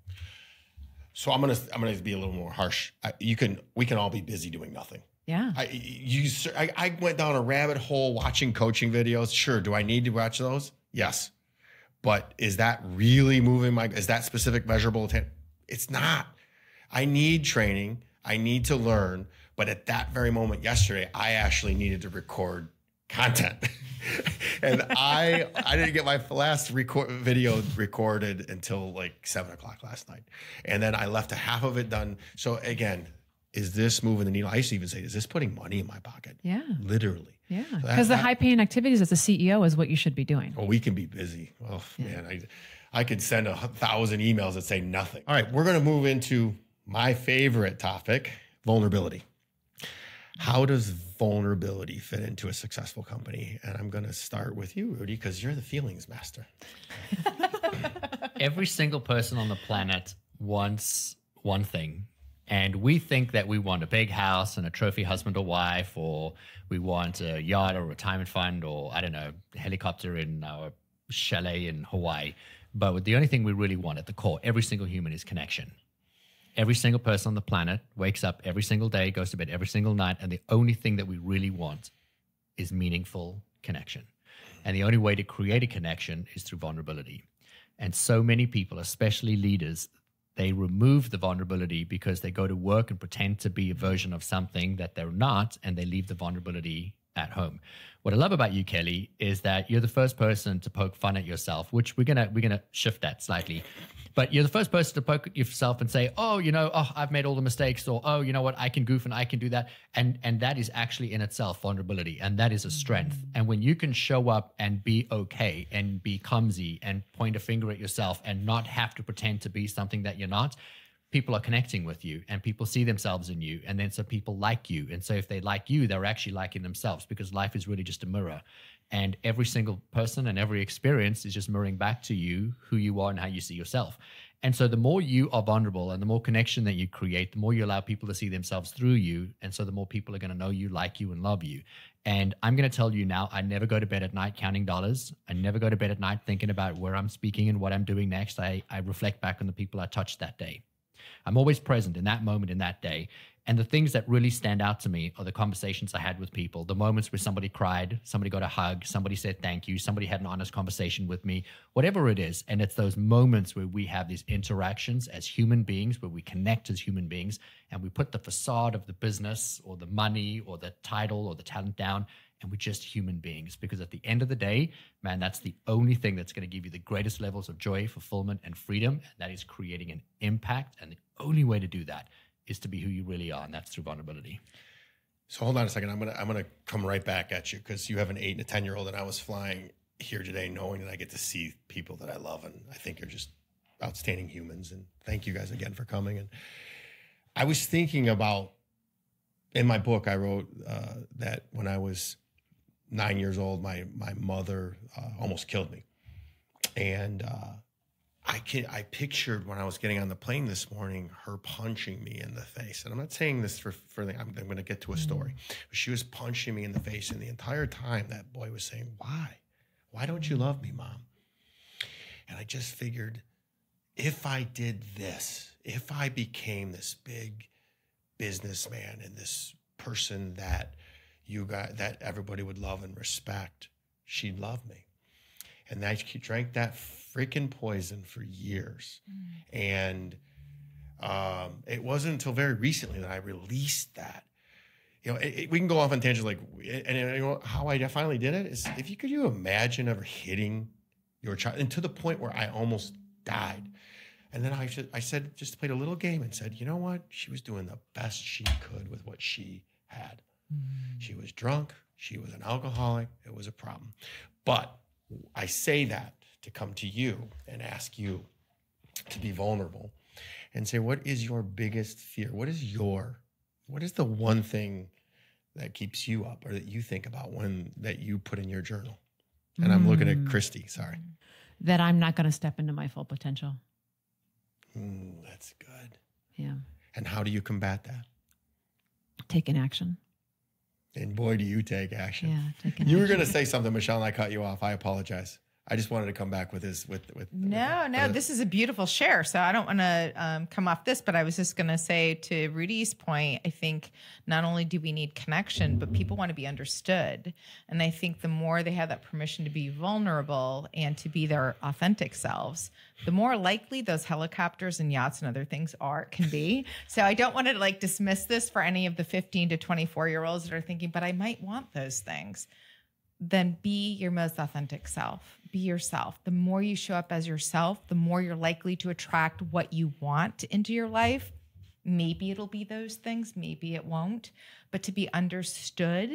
So I'm gonna I'm gonna be a little more harsh. I, you can we can all be busy doing nothing. Yeah. I you I, I went down a rabbit hole watching coaching videos. Sure. Do I need to watch those? Yes. But is that really moving my? Is that specific, measurable? It's not. I need training. I need to learn. But at that very moment yesterday, I actually needed to record content, and I I didn't get my last record video recorded until like seven o'clock last night, and then I left a half of it done. So again, is this moving the needle? I used to even say, is this putting money in my pocket? Yeah, literally. Yeah, because so the high paying activities as a C E O is what you should be doing. Well, we can be busy. Oh yeah. man, I I could send a thousand emails that say nothing. All right, we're gonna move into my favorite topic: vulnerability. How does vulnerability fit into a successful company? And I'm going to start with you, Rudy, because you're the feelings master. Every single person on the planet wants one thing. And we think that we want a big house and a trophy husband or wife, or we want a yacht or retirement fund, or I don't know, helicopter in our chalet in Hawaii. But the only thing we really want at the core, every single human, is connection. Every single person on the planet wakes up every single day, goes to bed every single night, and the only thing that we really want is meaningful connection. And the only way to create a connection is through vulnerability. And so many people, especially leaders, they remove the vulnerability because they go to work and pretend to be a version of something that they're not, and they leave the vulnerability at home. What I love about you, Kelly, is that you're the first person to poke fun at yourself, which we're gonna we're gonna shift that slightly. But you're the first person to poke at yourself and say, oh, you know, oh, I've made all the mistakes, or, oh, you know what, I can goof and I can do that. And, and that is actually in itself vulnerability, and that is a strength. And when you can show up and be okay and be clumsy and point a finger at yourself and not have to pretend to be something that you're not, people are connecting with you and people see themselves in you. And then so people like you. And so if they like you, they're actually liking themselves, because life is really just a mirror. And every single person and every experience is just mirroring back to you who you are and how you see yourself. And so the more you are vulnerable and the more connection that you create, the more you allow people to see themselves through you. And so the more people are going to know you, like you, and love you. And I'm going to tell you now, I never go to bed at night counting dollars. I never go to bed at night thinking about where I'm speaking and what I'm doing next. I, I reflect back on the people I touched that day. I'm always present in that moment, in that day. And the things that really stand out to me are the conversations I had with people, the moments where somebody cried, somebody got a hug, somebody said thank you, somebody had an honest conversation with me, whatever it is. And it's those moments where we have these interactions as human beings, where we connect as human beings, and we put the facade of the business or the money or the title or the talent down, and we're just human beings. Because at the end of the day, man, that's the only thing that's going to give you the greatest levels of joy, fulfillment, and freedom. And that is creating an impact. And the only way to do that is to be who you really are, and that's through vulnerability. So hold on a second. I'm gonna I'm gonna come right back at you, because you have an eight and a ten year old, and I was flying here today knowing that I get to see people that I love and I think are just outstanding humans. And thank you guys again for coming. And I was thinking about, in my book I wrote uh, that when I was nine years old, my my mother uh, almost killed me, and. Uh, I can, I pictured when I was getting on the plane this morning, her punching me in the face. And I'm not saying this for, for the, I'm, I'm going to get to a story. But she was punching me in the face. And the entire time that boy was saying, why? Why don't you love me, Mom? And I just figured, if I did this, if I became this big businessman and this person that you got, that everybody would love and respect, she'd love me. And I drank that freaking poison for years. Mm. And um, it wasn't until very recently that I released that. You know, it, it, we can go off on tangent, like, and you know, how I finally did it is, if you could you imagine ever hitting your child, and to the point where I almost died. And then I, just, I said, just played a little game and said, you know what? She was doing the best she could with what she had. Mm. She was drunk. She was an alcoholic. It was a problem. But I say that to come to you and ask you to be vulnerable and say, what is your biggest fear? What is your, what is the one thing that keeps you up, or that you think about when that you put in your journal? And mm. I'm looking at Christy, sorry. That I'm not going to step into my full potential. Mm, that's good. Yeah. And how do you combat that? Taking action. And boy, do you take action. Yeah, take you action. Were going to say something, Michelle, and I cut you off. I apologize. I just wanted to come back with this. With, with No, with, no, with this is a beautiful share. So I don't want to um, come off this, but I was just going to say, to Rudy's point, I think not only do we need connection, but people want to be understood. And I think the more they have that permission to be vulnerable and to be their authentic selves, the more likely those helicopters and yachts and other things are, can be. So I don't want to like dismiss this for any of the fifteen to twenty-four year olds that are thinking, but I might want those things. Then be your most authentic self. Be yourself. The more you show up as yourself, the more you're likely to attract what you want into your life. Maybe it'll be those things, maybe it won't. But to be understood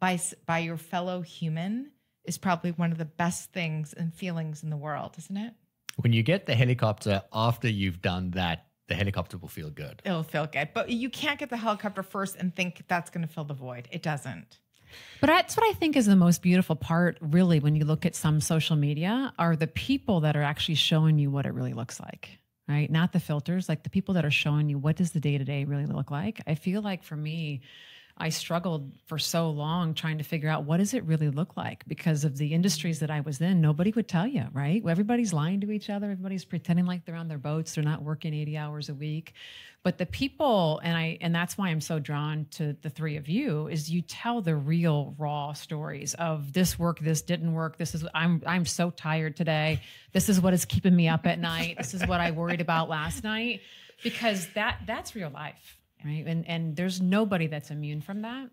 by, by your fellow human is probably one of the best things and feelings in the world, isn't it? When you get the helicopter after you've done that, the helicopter will feel good. It'll feel good. But you can't get the helicopter first and think that's going to fill the void. It doesn't. But that's what I think is the most beautiful part, really, when you look at some social media, are the people that are actually showing you what it really looks like, right? Not the filters, like the people that are showing you what does the day-to-day really look like. I feel like for me, I struggled for so long trying to figure out what does it really look like, because of the industries that I was in, nobody would tell you, right? Everybody's lying to each other. Everybody's pretending like they're on their boats. They're not working eighty hours a week. But the people, and I, and that's why I'm so drawn to the three of you, is you tell the real raw stories of this work, this didn't work. This is, I'm, I'm so tired today. This is what is keeping me up at night. This is what I worried about last night, because that, that's real life. Right. And, and there's nobody that's immune from that.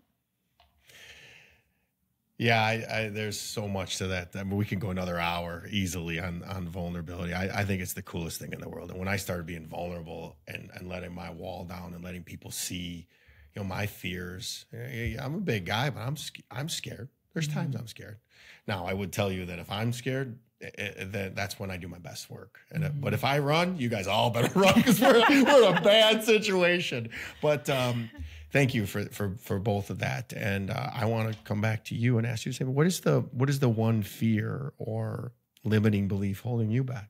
Yeah, I, I, there's so much to that. I mean, we can go another hour easily on, on vulnerability. I, I think it's the coolest thing in the world. And when I started being vulnerable and, and letting my wall down and letting people see, you know, my fears, I'm a big guy, but I'm, I'm scared. There's times I'm scared. Now, I would tell you that if I'm scared, that that's when I do my best work. And mm-hmm. But if I run, you guys all better run because we're, we're in a bad situation. But um, thank you for, for, for both of that. And uh, I want to come back to you and ask you to say, what is the, what is the one fear or limiting belief holding you back?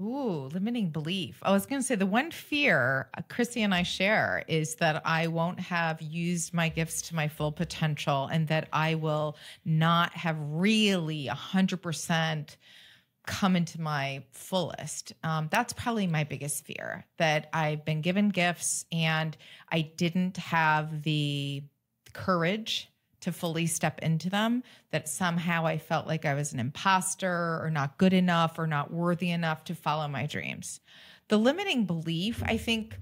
Ooh, limiting belief. I was going to say the one fear Christy and I share is that I won't have used my gifts to my full potential and that I will not have really one hundred percent come into my fullest. Um, that's probably my biggest fear, that I've been given gifts and I didn't have the courage to fully step into them, that somehow I felt like I was an imposter or not good enough or not worthy enough to follow my dreams. The limiting belief, I think,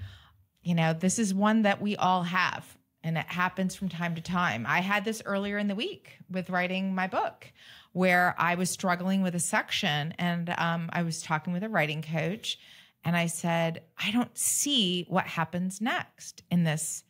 you know, this is one that we all have and it happens from time to time. I had this earlier in the week with writing my book where I was struggling with a section and um, I was talking with a writing coach and I said, I don't see what happens next in this.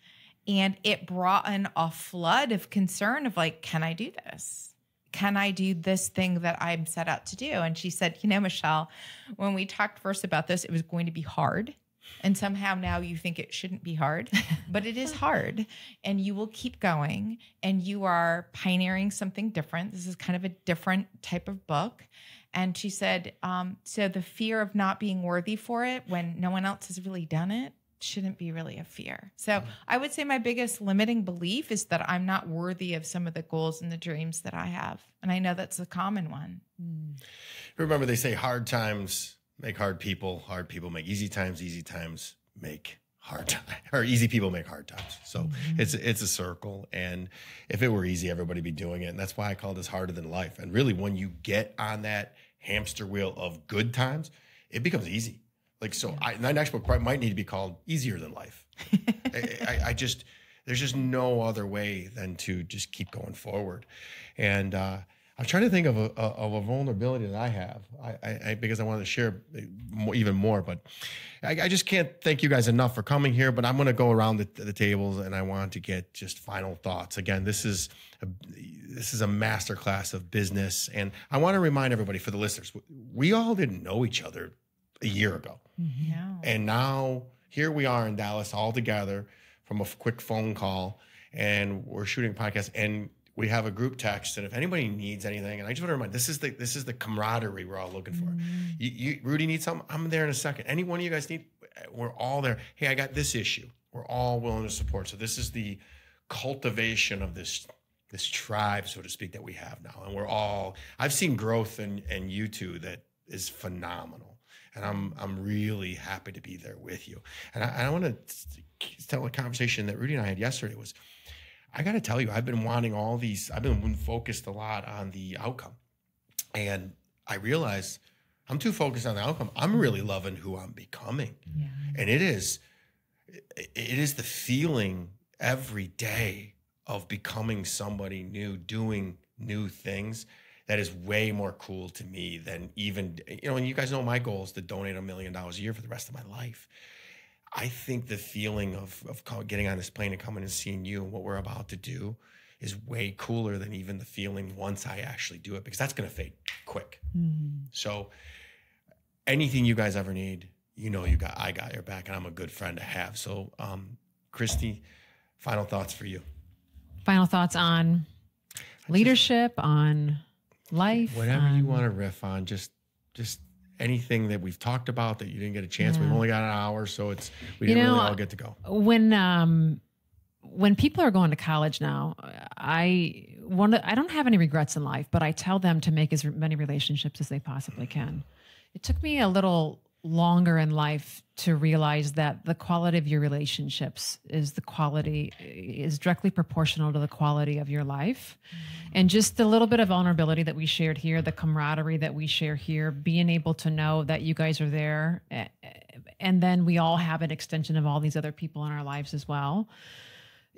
And it brought in a flood of concern of like, can I do this? Can I do this thing that I'm set out to do? And she said, you know, Michelle, when we talked first about this, it was going to be hard. And somehow now you think it shouldn't be hard, but it is hard. And you will keep going. And you are pioneering something different. This is kind of a different type of book. And she said, um, so the fear of not being worthy for it when no one else has really done it shouldn't be really a fear. So I would say my biggest limiting belief is that I'm not worthy of some of the goals and the dreams that I have. And I know that's a common one. Remember, they say hard times make hard people, hard people make easy times, easy times make hard times, or easy people make hard times. So mm-hmm. it's, it's a circle. And if it were easy, everybody'd be doing it. And that's why I call this harder than life. And really when you get on that hamster wheel of good times, it becomes easy. Like, so I, my next book probably might need to be called Easier Than Life. I, I just, there's just no other way than to just keep going forward. And uh, I'm trying to think of a, of a vulnerability that I have I, I, because I wanted to share more, even more, but I, I just can't thank you guys enough for coming here, but I'm going to go around the, the tables and I want to get just final thoughts. Again, this is a, this is a masterclass of business. And I want to remind everybody, for the listeners, we all didn't know each other a year ago. Yeah. And now here we are in Dallas all together from a quick phone call, and we're shooting a podcast and we have a group text. And if anybody needs anything, and I just want to remind, this is the, this is the camaraderie we're all looking for. Mm-hmm. You, you, Rudy needs something. I'm there in a second. Any one of you guys need, we're all there. Hey, I got this issue. We're all willing to support. So this is the cultivation of this, this tribe, so to speak, that we have now. And we're all, I've seen growth in, in you two that is phenomenal. And I'm, I'm really happy to be there with you. And I, I want to tell a conversation that Rudy and I had yesterday was, I got to tell you, I've been wanting all these, I've been focused a lot on the outcome. And I realized I'm too focused on the outcome. I'm really loving who I'm becoming. Yeah. And it is, it is the feeling every day of becoming somebody new, doing new things. That is way more cool to me than even, you know, and you guys know my goal is to donate a million dollars a year for the rest of my life. I think the feeling of, of getting on this plane and coming and seeing you and what we're about to do is way cooler than even the feeling once I actually do it, because that's going to fade quick. Mm-hmm. So anything you guys ever need, you know, you got, I got your back, and I'm a good friend to have. So, um, Christy, final thoughts for you. Final thoughts on leadership, on life, whatever um, you want to riff on, just just anything that we've talked about that you didn't get a chance. Yeah. We've only got an hour, so it's we didn't you know, really all get to go. When um when people are going to college now, I one I don't have any regrets in life, but I tell them to make as many relationships as they possibly can. It took me a little longer in life to realize that the quality of your relationships is the quality is directly proportional to the quality of your life. Mm-hmm. And just a little bit of vulnerability that we shared here, the camaraderie that we share here, being able to know that you guys are there. And then we all have an extension of all these other people in our lives as well.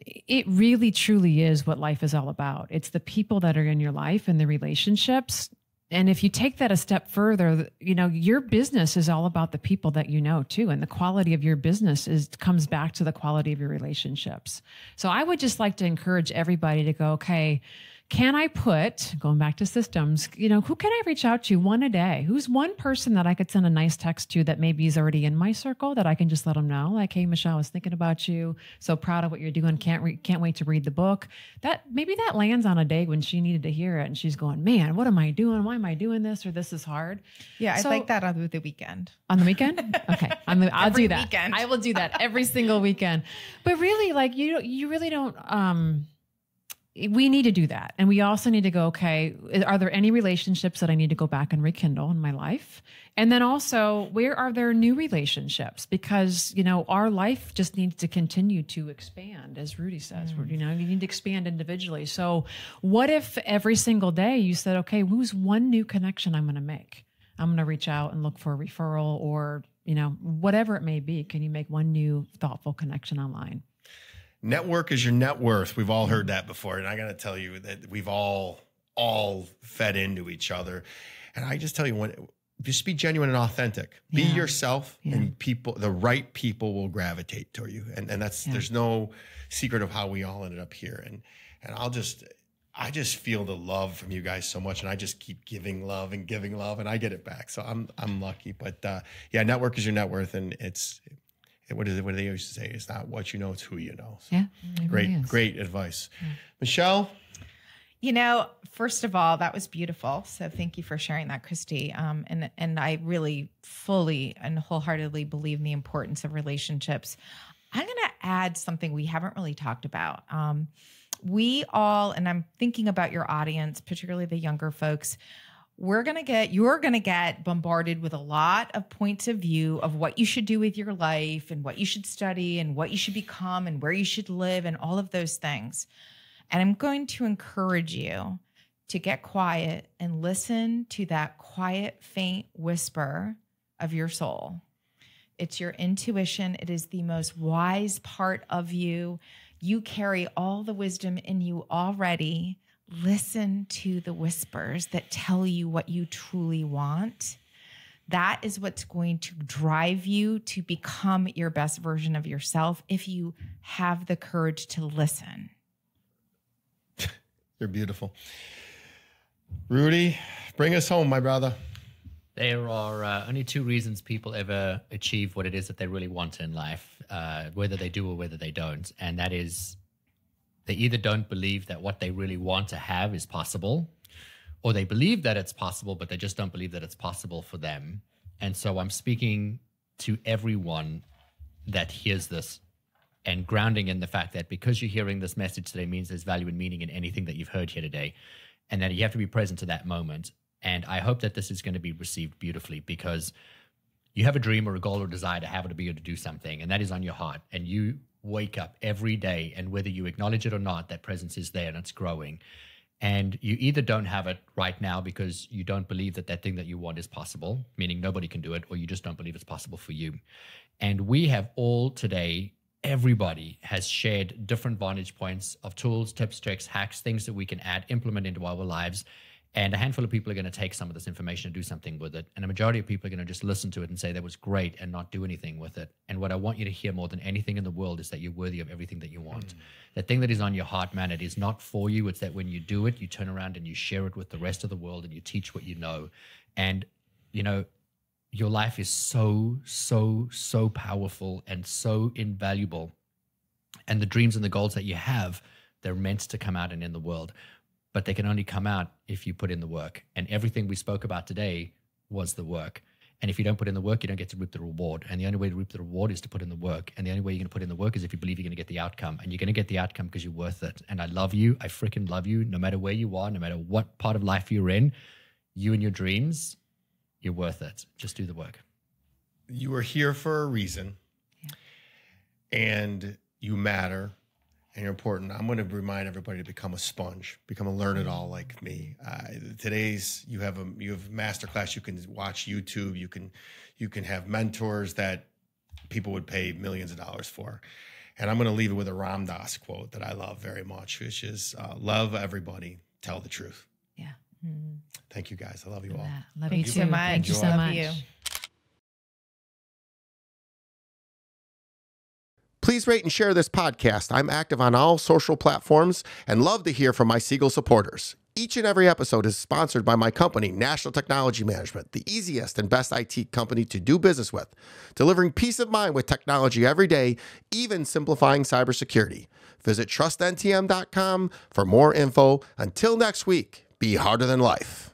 it really truly is what life is all about. It's the people that are in your life and the relationships. And if you take that a step further, you know, your business is all about the people that you know too. And the quality of your business is comes back to the quality of your relationships. So I would just like to encourage everybody to go, okay, can I put, going back to systems, you know, who can I reach out to one a day? Who's one person that I could send a nice text to that maybe is already in my circle that I can just let them know, like, hey, Michelle, I was thinking about you. So proud of what you're doing. Can't re can't wait to read the book. That maybe that lands on a day when she needed to hear it. And she's going, man, what am I doing? Why am I doing this? Or this is hard. Yeah. So, I like that on the weekend. On the weekend? Okay. I'm the, I'll every do that. Weekend. I will do that every single weekend. But really, like, you, you really don't, um, we need to do that. And we also need to go, okay, are there any relationships that I need to go back and rekindle in my life? And then also, where are there new relationships? Because, you know, our life just needs to continue to expand, as Rudy says, mm. you know, you need to expand individually. So what if every single day you said, okay, who's one new connection I'm going to make? I'm going to reach out and look for a referral or, you know, whatever it may be. Can you make one new thoughtful connection online? Network is your net worth. We've all heard that before. And I got to tell you that we've all, all fed into each other. And I just tell you, when, just be genuine and authentic. Yeah. Be yourself yeah. and people, the right people will gravitate toward you. And, and that's, yeah. there's no secret of how we all ended up here. And, and I'll just, I just feel the love from you guys so much. And I just keep giving love and giving love and I get it back. So I'm, I'm lucky, but uh, yeah, network is your net worth. And it's, What is it? What do they used to say? It's not what you know, it's who you know. So yeah, great, really great advice, yeah. Michelle. You know, first of all, that was beautiful. So thank you for sharing that, Christy. Um, and and I really fully and wholeheartedly believe in the importance of relationships. I'm going to add something we haven't really talked about. Um, we all, and I'm thinking about your audience, particularly the younger folks. We're going to get, you're going to get bombarded with a lot of points of view of what you should do with your life and what you should study and what you should become and where you should live and all of those things. And I'm going to encourage you to get quiet and listen to that quiet, faint whisper of your soul. It's your intuition. It is the most wise part of you. You carry all the wisdom in you already. Listen to the whispers that tell you what you truly want. That is what's going to drive you to become your best version of yourself if you have the courage to listen. You're beautiful. Rudy, bring us home, my brother. There are uh, only two reasons people ever achieve what it is that they really want in life, uh, whether they do or whether they don't, and that is they either don't believe that what they really want to have is possible, or they believe that it's possible, but they just don't believe that it's possible for them. And so I'm speaking to everyone that hears this and grounding in the fact that because you're hearing this message today means there's value and meaning in anything that you've heard here today, and that you have to be present to that moment. And I hope that this is going to be received beautifully, because you have a dream or a goal or desire to have it, to be able to do something, and that is on your heart. And you wake up every day, and whether you acknowledge it or not, that presence is there and it's growing. And you either don't have it right now because you don't believe that that thing that you want is possible, meaning nobody can do it, or you just don't believe it's possible for you. And we have all today, everybody has shared different vantage points of tools, tips, tricks, hacks, things that we can add, implement into our lives. And a handful of people are going to take some of this information and do something with it. And a majority of people are going to just listen to it and say that was great and not do anything with it. And what I want you to hear more than anything in the world is that you're worthy of everything that you want. Mm. The thing that is on your heart, man, it is not for you. It's that when you do it, you turn around and you share it with the rest of the world and you teach what you know. And, you know, your life is so, so, so powerful and so invaluable. And the dreams and the goals that you have, they're meant to come out and in the world. But they can only come out if you put in the work. And everything we spoke about today was the work. And if you don't put in the work, you don't get to reap the reward. And the only way to reap the reward is to put in the work. And the only way you're going to put in the work is if you believe you're going to get the outcome. And you're going to get the outcome because you're worth it. And I love you. I freaking love you. No matter where you are, no matter what part of life you're in, you and your dreams, you're worth it. Just do the work. You were here for a reason. Yeah. And you matter. And you're important. I'm going to remind everybody to become a sponge, become a learn-it-all like me. Uh, today's you have a you have masterclass. You can watch YouTube. You can you can have mentors that people would pay millions of dollars for, And I'm going to leave it with a Ram Dass quote that I love very much, which is uh, love everybody, tell the truth. Yeah. Mm-hmm. Thank you guys. I love you all. Yeah. Love, love you so much. Thank you so much. Thank you so much. Please rate and share this podcast. I'm active on all social platforms and love to hear from my Siegel supporters. Each and every episode is sponsored by my company, National Technology Management, the easiest and best I T company to do business with, delivering peace of mind with technology every day, even simplifying cybersecurity. Visit trust N T M dot com for more info. Until next week, be harder than life.